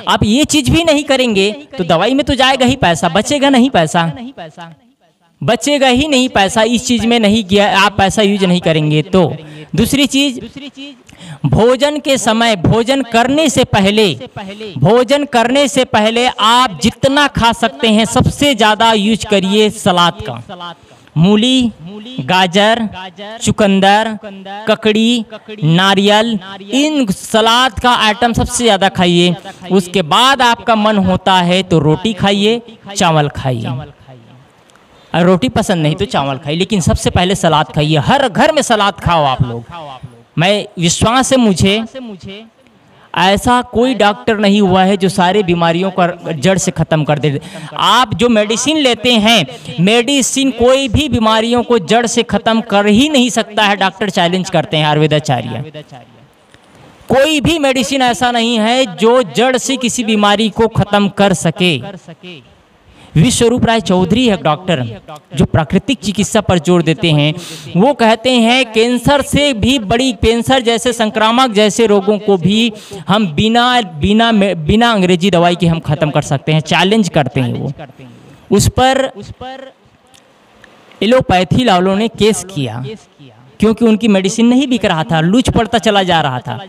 आप ये चीज भी नहीं करेंगे तो दवाई में तो जाएगा ही पैसा, बचेगा नहीं पैसा, बचेगा ही नहीं पैसा। इस चीज में नहीं किया आप, पैसा यूज नहीं करेंगे तो। दूसरी चीज, भोजन के समय, भोजन करने से पहले आप जितना खा सकते हैं सबसे ज्यादा यूज करिए सलाद का। मूली, गाजर, चुकंदर, ककड़ी, नारियल, इन सलाद का आइटम सबसे ज़्यादा खाइए। उसके बाद आपका मन होता है तो रोटी खाइए, चावल खाइए, और रोटी पसंद नहीं तो चावल खाइए, लेकिन सबसे पहले सलाद खाइए। हर घर में सलाद खाओ आप लोग। मैं विश्वास है मुझे, ऐसा कोई डॉक्टर नहीं हुआ है जो सारे बीमारियों का जड़ से ख़त्म कर दे। आप जो मेडिसिन लेते हैं, मेडिसिन कोई भी बीमारियों को जड़ से ख़त्म कर ही नहीं सकता है, डॉक्टर चैलेंज करते हैं आयुर्वेदाचार्य। कोई भी मेडिसिन ऐसा नहीं है जो जड़ से किसी बीमारी को ख़त्म कर सके। विश्वरूप राय चौधरी है डॉक्टर, जो प्राकृतिक चिकित्सा पर जोर देते हैं। वो कहते हैं कैंसर से भी बड़ी, कैंसर जैसे संक्रामक जैसे रोगों को भी हम बिना अंग्रेजी दवाई के हम ख़त्म कर सकते हैं। चैलेंज करते हैं वो। उस पर एलोपैथी वालों ने केस किया क्योंकि उनकी मेडिसिन नहीं बिक रहा था, लूच पड़ता चला जा रहा था।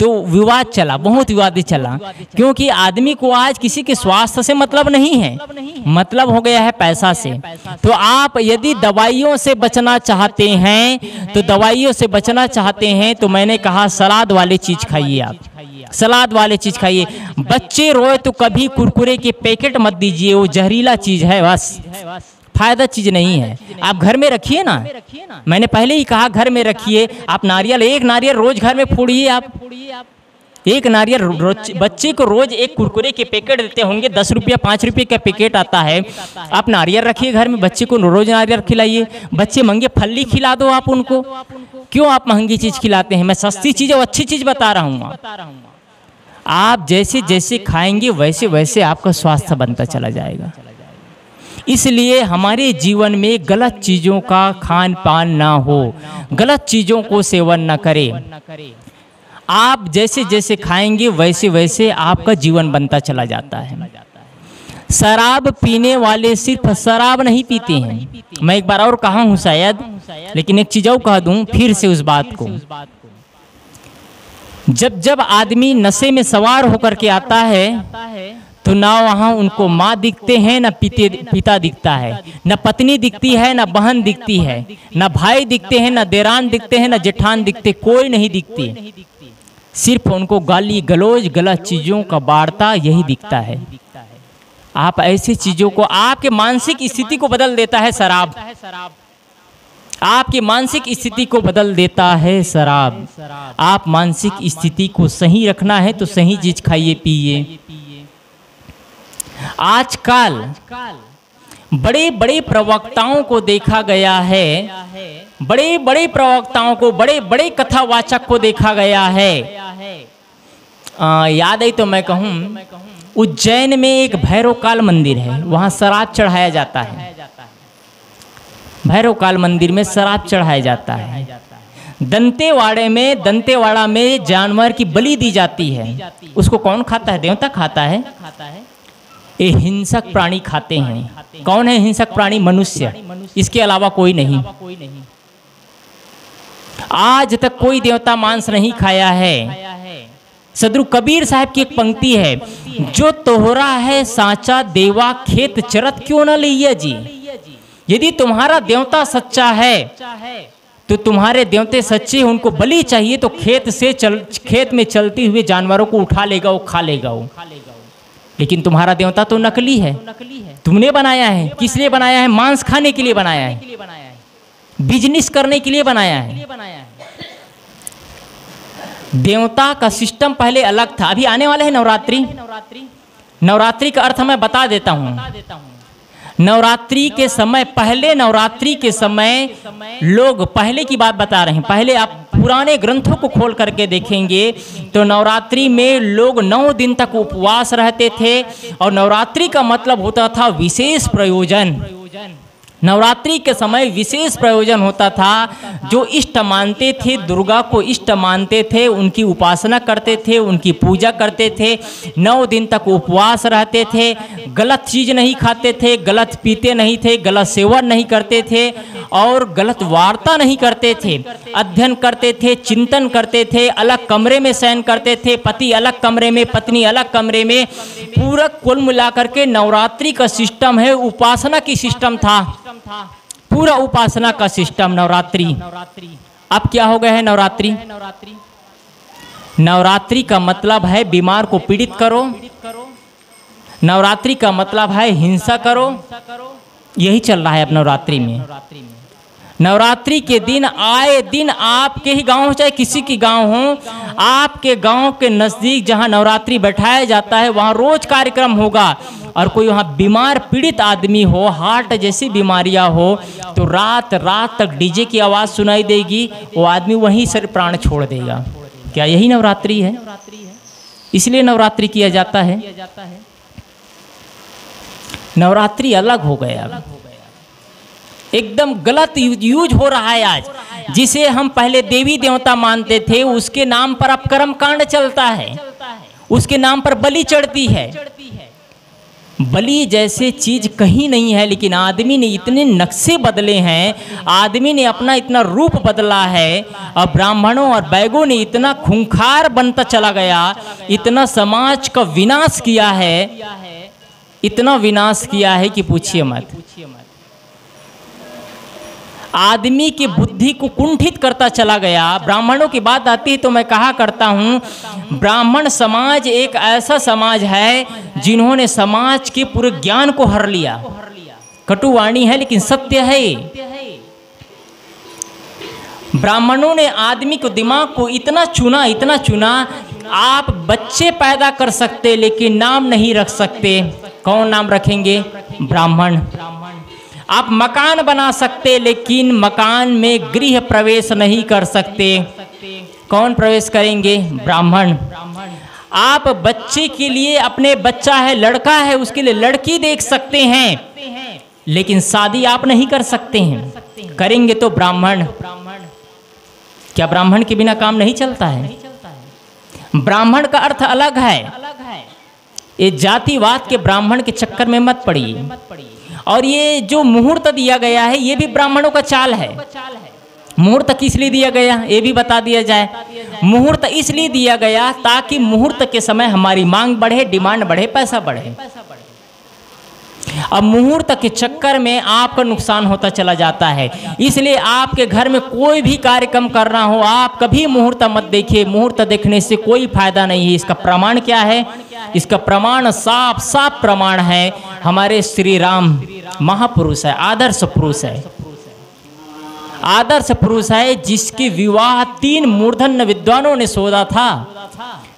तो विवाद चला, बहुत विवादित चला, क्योंकि आदमी को आज किसी के स्वास्थ्य से मतलब नहीं है, मतलब हो गया है पैसा से। तो आप यदि दवाइयों से बचना चाहते हैं, तो दवाइयों से बचना चाहते हैं तो मैंने कहा सलाद वाले चीज़ खाइए। आप सलाद वाले चीज़ खाइए। बच्चे रोए तो कभी कुरकुरे के पैकेट मत दीजिए, वो जहरीला चीज़ है, बस फायदा चीज़ नहीं है। आप घर में रखिए ना, मैंने पहले ही कहा घर में रखिए। आप नारियल, एक नारियल रोज घर में फोड़िए। आप एक नारियल रोज, बच्चे को रोज एक कुरकुरे के पैकेट देते होंगे, 10 रुपया 5 रुपये का पैकेट आता है। आप नारियल रखिए घर में, बच्चे को रोज नारियल खिलाइए। बच्चे महंगे फली खिला दो आप उनको, क्यों आप महंगी चीज़ खिलाते हैं? मैं सस्ती चीज़ और अच्छी चीज़ बता रहा हूँ। आप जैसे जैसे खाएंगे वैसे वैसे आपका स्वास्थ्य बनता चला जाएगा। इसलिए हमारे जीवन में गलत चीज़ों का खान पान ना हो, गलत चीज़ों को सेवन ना करें। आप जैसे जैसे खाएंगे वैसे वैसे आपका जीवन बनता चला जाता है। शराब पीने वाले सिर्फ शराब नहीं पीते हैं। मैं एक बार और कहा हूँ शायद, लेकिन एक चीज़ और कह दूँ फिर से उस बात को। जब आदमी नशे में सवार होकर के आता है तो ना वहाँ उनको माँ दिखते हैं, ना पिता दिखता है, ना पत्नी दिखती है, ना बहन दिखती है, ना भाई दिखते हैं, ना देरान दिखते हैं, ना जेठान दिखते, कोई नहीं दिखती। सिर्फ उनको गाली गलौज, गलत चीज़ों का वार्ता, यही दिखता है। आप ऐसी चीज़ों को, आपके मानसिक स्थिति को बदल देता है शराब। आपकी मानसिक स्थिति को बदल देता है शराब। आप मानसिक स्थिति को सही रखना है तो सही चीज़ खाइए पिए। आजकल बड़े बड़े प्रवक्ताओं को देखा गया है, बड़े बड़े प्रवक्ताओं को, बड़े बड़े कथावाचक को देखा गया है। याद आई तो मैं कहूँ, उज्जैन में एक भैरव काल मंदिर है, वहाँ शराब चढ़ाया जाता है। भैरव काल मंदिर में शराब चढ़ाया जाता है। दंतेवाड़ा में जानवर की बलि दी जाती है। उसको कौन खाता है? देवता खाता है। ये हिंसक प्राणी खाते हैं। कौन है हिंसक प्राणी? मनुष्य, इसके अलावा कोई नहीं। आज तक कोई देवता मांस नहीं खाया है। सद्गुरु कबीर साहेब की एक पंक्ति है, जो तोहरा है साचा देवा खेत चरत क्यों न लिया जी। यदि तुम्हारा देवता सच्चा है तो तुम्हारे देवते सच्चे, उनको बलि चाहिए तो खेत में चलते हुए जानवरों को उठा लेगा, वो खा लेगा वो। लेकिन तुम्हारा देवता तो नकली है, तुमने बनाया है। किस लिए बनाया है? मांस खाने के लिए बनाया है, बिजनेस करने के लिए बनाया है। देवता का सिस्टम पहले अलग था। अभी आने वाले हैं नवरात्रि। नवरात्रि का अर्थ मैं बता देता हूँ। नवरात्रि के समय, पहले नवरात्रि के समय लोग, पहले की बात बता रहे हैं, पहले आप पुराने ग्रंथों को खोल करके देखेंगे तो नवरात्रि में लोग 9 दिन तक उपवास रहते थे। और नवरात्रि का मतलब होता था विशेष प्रयोजन। नवरात्रि के समय विशेष प्रयोजन होता था। जो इष्ट मानते थे, दुर्गा को इष्ट मानते थे, उनकी उपासना करते थे, उनकी पूजा करते थे, 9 दिन तक उपवास रहते थे, गलत चीज़ नहीं खाते थे, गलत पीते नहीं थे, गलत सेवन नहीं करते थे और गलत वार्ता नहीं करते थे। अध्ययन करते थे, चिंतन करते थे, अलग कमरे में शयन करते थे, पति अलग कमरे में, पत्नी अलग कमरे में, पूरा कुल मिला करके नवरात्रि का सिस्टम है, उपासना की सिस्टम था, पूरा उपासना का सिस्टम नवरात्रि। अब क्या हो गया है नवरात्रि? नवरात्रि का मतलब है बीमार को पीड़ित करो, नवरात्रि का मतलब है हिंसा करो, यही चल रहा है अब नवरात्रि में। नवरात्रि के दिन आए दिन आपके ही गांव हो चाहे किसी की गांव हो, आपके गांव के नज़दीक जहां नवरात्रि बैठाया जाता है वहां रोज कार्यक्रम होगा। और कोई वहाँ बीमार पीड़ित आदमी हो, हार्ट जैसी बीमारियां हो, तो रात रात तक डीजे की आवाज़ सुनाई देगी, वो आदमी वहीं सर प्राण छोड़ देगा। क्या यही नवरात्रि है? इसलिए नवरात्रि किया जाता है। नवरात्रि अलग हो गया, एकदम गलत यूज हो रहा है। आज जिसे हम पहले देवी देवता मानते थे उसके नाम पर अब कर्म कांड चलता है, उसके नाम पर बलि चढ़ती है। बलि जैसे चीज कहीं नहीं है, लेकिन आदमी ने इतने नक्शे बदले हैं, आदमी ने अपना इतना रूप बदला है, और ब्राह्मणों और बैगों ने इतना खूंखार बनता चला गया, इतना समाज का विनाश किया है, इतना विनाश किया है कि पूछिए मत। आदमी की बुद्धि को कुंठित करता चला गया। ब्राह्मणों की बात आती है तो मैं कहा करता हूँ, ब्राह्मण समाज एक ऐसा समाज है जिन्होंने समाज के पूरे ज्ञान को हर लिया। कटुवाणी है लेकिन सत्य है। ब्राह्मणों ने आदमी को, दिमाग को इतना चुना, आप बच्चे पैदा कर सकते लेकिन नाम नहीं रख सकते। कौन नाम रखेंगे? ब्राह्मण। आप मकान बना सकते लेकिन मकान में गृह प्रवेश नहीं कर सकते। कौन प्रवेश करेंगे? ब्राह्मण। आप बच्चे के लिए, अपने बच्चा है, लड़का है, उसके लिए लड़की देख सकते हैं लेकिन शादी आप नहीं कर सकते हैं। करेंगे तो ब्राह्मण। क्या ब्राह्मण के बिना काम नहीं चलता है? ब्राह्मण का अर्थ अलग है। ये जातिवाद के ब्राह्मण के चक्कर में मत पड़िए। और ये जो मुहूर्त दिया गया है ये भी ब्राह्मणों का चाल है। मुहूर्त किस लिए दिया गया ये भी बता दिया जाए। मुहूर्त इसलिए दिया गया ताकि मुहूर्त के समय हमारी मांग बढ़े, डिमांड बढ़े, पैसा बढ़े। अब मुहूर्त के चक्कर में आपका नुकसान होता चला जाता है। इसलिए आपके घर में कोई भी कार्यक्रम करना हो आप कभी मुहूर्त मत देखिए। मुहूर्त देखने से कोई फायदा नहीं है। इसका प्रमाण क्या है? इसका प्रमाण साफ साफ प्रमाण है, हमारे श्री राम महापुरुष है, आदर्श पुरुष है। आदर्श पुरुष है जिसकी विवाह 3 मूर्धन्य विद्वानों ने सोधा था।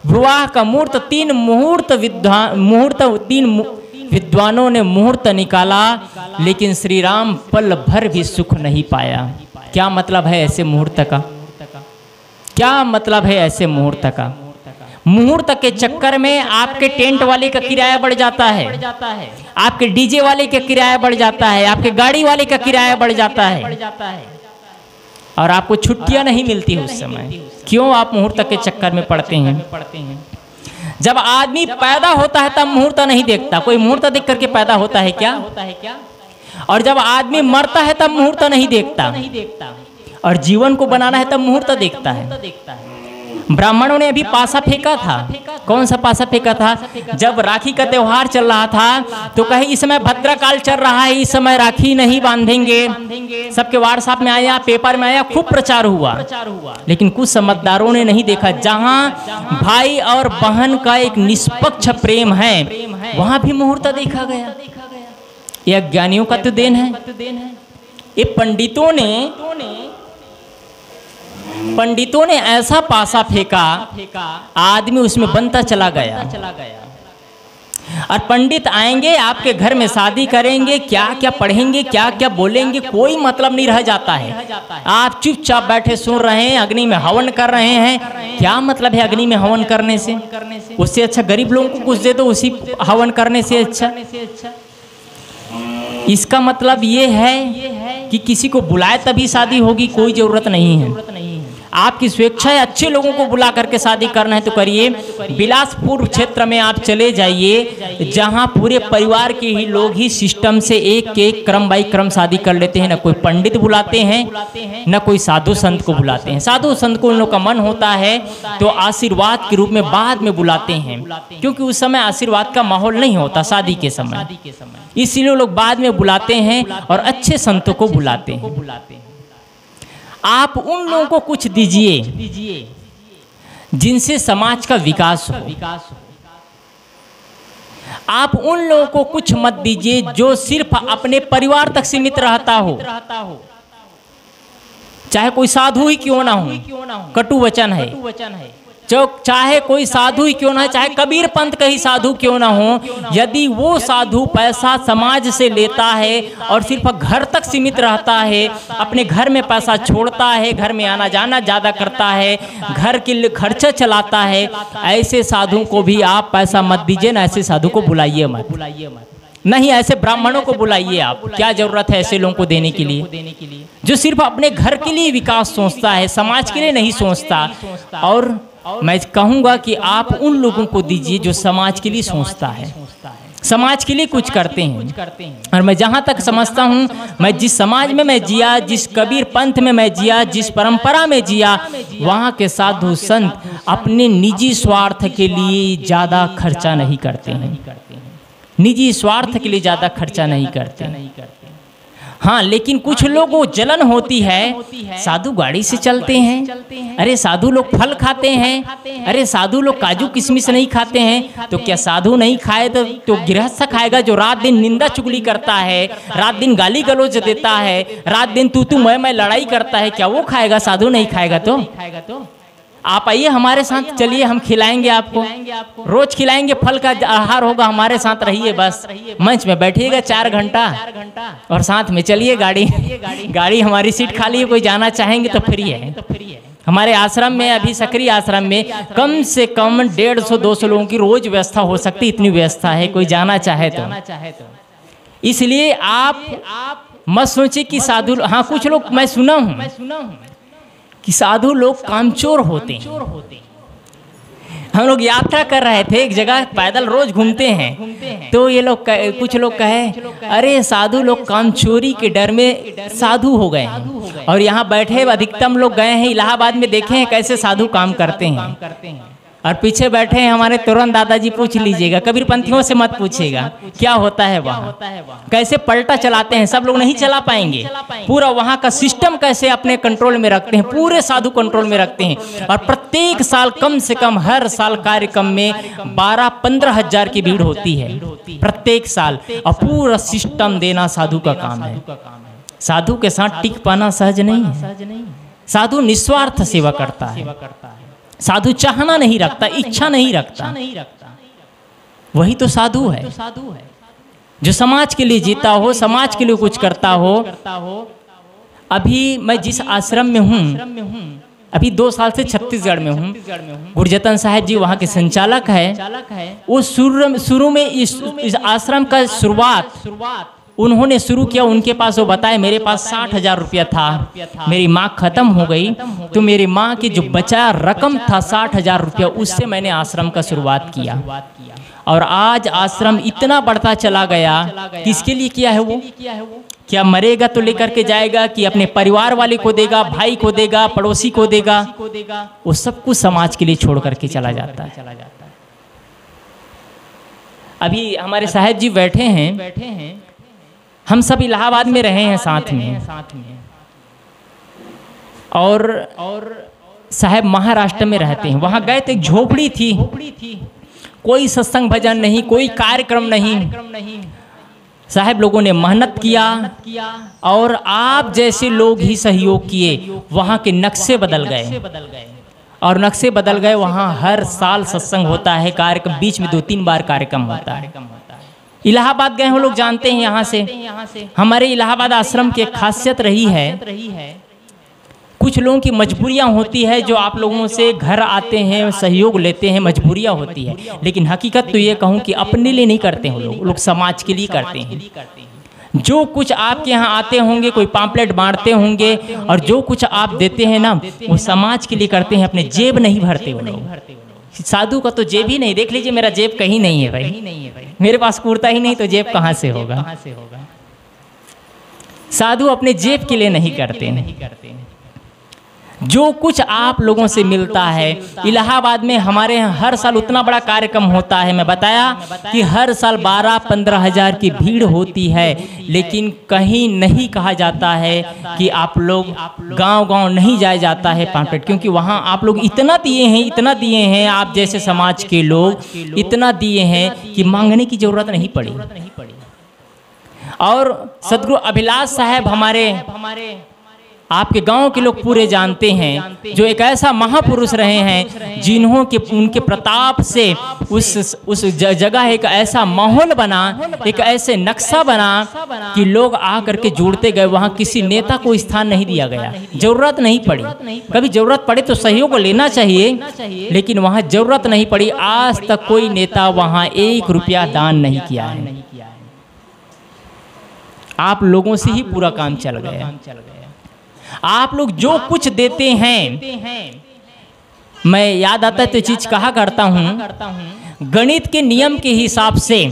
विवाह का मुहूर्त 3 मुहूर्त विद्वान, मुहूर्त 3 विद्वानों ने मुहूर्त निकाला, लेकिन श्री राम पल भर भी सुख नहीं पाया। क्या मतलब है ऐसे मुहूर्त का? क्या मतलब है ऐसे मुहूर्त का? मुहूर्त के चक्कर में आपके टेंट वाले का किराया बढ़ जाता है, आपके डीजे वाले का किराया बढ़ जाता है, आपके गाड़ी वाले का किराया बढ़ जाता है, और आपको छुट्टियां नहीं मिलती उस समय। क्यों आप मुहूर्त के चक्कर में पड़ते हैं? जब आदमी पैदा होता है तब मुहूर्त नहीं देखता। कोई मुहूर्त देख करके पैदा होता है क्या? और जब आदमी मरता है तब मुहूर्त नहीं देखता, और जीवन को बनाना है तब मुहूर्त देखता है। ब्राह्मणों ने अभी पासा फेंका था। कौन सा पासा फेंका था? जब राखी का त्योहार चल रहा था तो कहे इस समय भद्रकाल चल रहा है, इस समय राखी नहीं बांधेंगे। सबके व्हाट्सएप में आया, पेपर में आया, खूब प्रचार हुआ, लेकिन कुछ समझदारों ने नहीं देखा। जहाँ भाई और बहन का एक निष्पक्ष प्रेम है वहाँ भी मुहूर्त देखा गया। यह अज्ञानियों का तो देन है। ये पंडितों ने ऐसा पासा फेंका, आदमी उसमें बनता चला गया। और पंडित आएंगे आपके घर में, शादी करेंगे, क्या क्या पढ़ेंगे, क्या क्या बोलेंगे, कोई मतलब नहीं रह जाता है। आप चुपचाप बैठे सुन रहे हैं, अग्नि में हवन कर रहे हैं। क्या मतलब है अग्नि में हवन करने से? उससे अच्छा गरीब लोगों को कुछ दे दो, उसी हवन करने से अच्छा। इसका मतलब ये है कि किसी को बुलाए तभी शादी होगी, कोई ज़रूरत नहीं है। आपकी स्वेच्छा है, अच्छे लोगों को बुला करके शादी करना है तो करिए। बिलासपुर क्षेत्र में आप चले जाइए जहाँ पूरे परिवार के ही लोग ही सिस्टम से एक एक क्रम बाई क्रम शादी कर लेते हैं। ना कोई पंडित बुलाते हैं, ना कोई साधु संत को बुलाते हैं। साधु संत को उन लोग का मन होता है तो आशीर्वाद के रूप में बाद में बुलाते हैं, क्योंकि उस समय आशीर्वाद का माहौल नहीं होता शादी के समय, इसीलिए लोग बाद में बुलाते हैं और अच्छे संतों को बुलाते हैं। आप उन लोगों को कुछ दीजिए जिनसे समाज का विकास हो। आप उन लोगों को कुछ मत दीजिए जो सिर्फ अपने परिवार तक सीमित रहता हो। चाहे कोई साधु ही क्यों ना हो, कटु वचन है, जो चाहे कोई साधु ही क्यों ना है, चाहे कबीर पंथ का ही साधु क्यों ना हो, यदि वो साधु पैसा समाज से लेता है और सिर्फ घर तक सीमित रहता है, अपने घर में पैसा छोड़ता है, घर में आना जाना ज़्यादा करता है, घर के लिए खर्चा चलाता है, ऐसे साधु को भी आप पैसा मत दीजिए ना, ऐसे साधु को बुलाइए मत, नहीं ऐसे ब्राह्मणों को बुलाइए आप, क्या जरूरत है ऐसे लोगों को देने के लिए, जो सिर्फ अपने घर के लिए विकास सोचता है, समाज के लिए नहीं सोचता। और मैं कहूँगा कि आप उन लोगों को दीजिए जो समाज के लिए सोचता है, समाज के लिए कुछ करते हैं। और मैं जहाँ तक समझता हूँ, मैं जिस समाज में मैं जिया, जिस कबीर पंथ में मैं जिया, जिस परंपरा में जिया, वहाँ के साधु संत अपने निजी स्वार्थ के लिए ज़्यादा खर्चा नहीं करते हैं, निजी स्वार्थ के लिए ज़्यादा खर्चा नहीं करते। हाँ, लेकिन कुछ लोगों जलन होती है, साधु गाड़ी से चलते हैं, अरे साधु लोग फल खाते हैं, अरे साधु लोग काजू किशमिश नहीं खाते हैं, तो क्या साधु नहीं खाए तो गृहस्थ खाएगा, जो रात दिन निंदा चुगली करता है, रात दिन गाली गलौज देता है, रात दिन तू मैं लड़ाई करता है, क्या वो खाएगा? साधु नहीं खाएगा। तो आप आइए हमारे साथ, चलिए हम खिलाएंगे आपको, रोज खिलाएंगे, फल का आहार होगा, हमारे साथ रहिए, बस मंच में बैठिएगा 4 घंटा और साथ में चलिए, गाड़ी हमारी सीट खाली है, कोई जाना चाहेंगे तो फ्री है। हमारे आश्रम में, अभी सक्रिय आश्रम में कम से कम 150-200 लोगों की रोज व्यवस्था हो सकती, इतनी व्यवस्था है, कोई जाना चाहे तो। इसलिए आप मत सोचिए कि साधु, हाँ कुछ लोग मैं सुना हूँ कि साधु लोग कामचोर होते हैं। हम लोग यात्रा कर रहे थे, एक जगह पैदल रोज घूमते हैं, तो ये लोग कुछ लोग कहे, अरे साधु लोग कामचोरी के डर में साधु हो गए हैं, और यहाँ बैठे अधिकतम लोग गए हैं इलाहाबाद में, देखे हैं कैसे साधु काम करते हैं। और पीछे बैठे हैं हमारे तुरंत दादाजी, पूछ लीजिएगा, कबीरपंथियों से मत पूछिएगा क्या होता है वहाँ, कैसे पलटा चलाते हैं, सब लोग नहीं चला पाएंगे, पूरा वहाँ का सिस्टम कैसे अपने कंट्रोल में रखते हैं, पूरे साधु कंट्रोल में रखते हैं। और प्रत्येक साल कम से कम हर साल कार्यक्रम में 12-15 हज़ार की भीड़ होती है प्रत्येक साल, और पूरा सिस्टम देना साधु का काम है। साधु के साथ टिक पाना सहज नहीं है, साधु निस्वार्थ सेवा करता है, साधु चाहना नहीं रखता, इच्छा नहीं रखता, वही तो साधु है, जो समाज के लिए जीता हो, समाज के लिए कुछ करता हो। अभी मैं जिस आश्रम में हूँ, अभी 2 साल से छत्तीसगढ़ में हूँ, गुरजतन साहब जी वहाँ के संचालक है, वो शुरू में इस आश्रम का शुरुआत उन्होंने शुरू किया, उनके पास वो बताए, मेरे पास 60,000 रुपया था, मेरी माँ खत्म हो गई, तो मेरी माँ की जो बचा रकम था 60,000 रुपया, उससे मैंने आश्रम का शुरुआत किया, और आज आश्रम इतना बढ़ता चला गया। किसके लिए किया है वो? क्या मरेगा तो लेकर के जाएगा कि अपने परिवार वाले को देगा, भाई को देगा, पड़ोसी को देगा? वो सब कुछ समाज के लिए छोड़ करके चला जाता है। अभी हमारे साहेब जी बैठे हैं, हम सब इलाहाबाद में रहे हैं साथ में, और साहब महाराष्ट्र में रहते हैं। वहाँ गए तो एक झोपड़ी थी, कोई सत्संग भजन नहीं, कोई कार्यक्रम नहीं, साहब लोगों ने मेहनत किया, और आप जैसे लोग ही सहयोग किए, वहाँ के नक्शे बदल गए, और नक्शे बदल गए। वहाँ हर साल सत्संग होता है, कार्यक्रम बीच में 2-3 बार कार्यक्रम होता है। इलाहाबाद गए हो लोग जानते हैं, यहाँ से हमारे इलाहाबाद आश्रम की खासियत रही है, कुछ लोगों की मजबूरियाँ होती है, जो आप लोगों से घर आते हैं, सहयोग लेते हैं, मजबूरियाँ होती है, लेकिन हकीकत तो ये कहूँ कि अपने लिए नहीं करते हैं लोग समाज के लिए करते हैं। जो कुछ आपके यहाँ आते होंगे, कोई पाम्पलेट बांटते होंगे, और जो कुछ आप देते हैं ना, वो समाज के लिए करते हैं, अपने जेब नहीं भरते वो लोग। साधु का तो जेब ही नहीं, देख लीजिए मेरा जेब कहीं नहीं है भाई, मेरे पास कुर्ता ही नहीं तो जेब कहाँ से होगा? साधु अपने जेब के लिए नहीं करते हैं। जो कुछ आप लोगों से मिलता है, इलाहाबाद में हमारे यहाँ हर साल उतना बड़ा कार्यक्रम होता है, मैं बताया कि हर साल 12-15 हज़ार की भीड़ होती है, लेकिन कहीं नहीं कहा जाता है कि आप लोग गांव-गांव नहीं जाया जाता है पैम्फलेट, क्योंकि वहाँ आप लोग इतना दिए हैं, आप जैसे समाज के लोग इतना दिए हैं कि मांगने की ज़रूरत नहीं पड़ी। और सद्गुरु अभिलाष साहब हमारे आपके गांव के लोग पूरे जानते हैं, जो एक ऐसा महापुरुष रहे हैं जिन्हों के उनके प्रताप से उस जगह एक ऐसा माहौल बना, एक ऐसे नक्शा बना कि लोग आकर के जुड़ते गए। वहाँ किसी नेता को स्थान नहीं दिया गया, जरूरत नहीं पड़ी। कभी जरूरत पड़े तो सहयोग लेना चाहिए, लेकिन वहाँ जरूरत नहीं पड़ी। आज तक कोई नेता वहाँ एक रुपया दान नहीं किया है। आप लोगों से ही पूरा काम चल गया। आप लोग जो कुछ देते हैं, मैं याद आता है तो चीज कहा करता हूं, गणित के नियम के हिसाब से,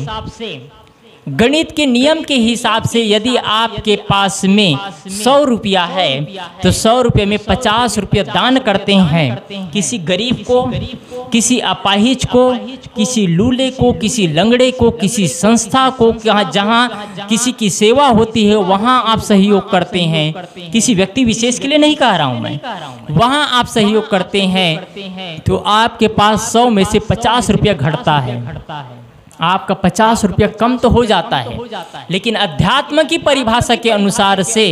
गणित के नियम के हिसाब से यदि आपके पास में 100 रुपया है तो 100 रुपये में 50 रुपये दान करते हैं किसी गरीब को, किसी अपाहिज को, किसी लूले को, किसी लंगड़े को, किसी संस्था को, जहाँ किसी की सेवा होती है वहाँ आप सहयोग करते हैं। किसी व्यक्ति विशेष के लिए नहीं कह रहा हूँ मैं, वहाँ आप सहयोग करते हैं तो आपके पास 100 में से 50 रुपया घटता है। आपका 50 रुपया कम तो हो जाता है, लेकिन अध्यात्म की परिभाषा के अनुसार से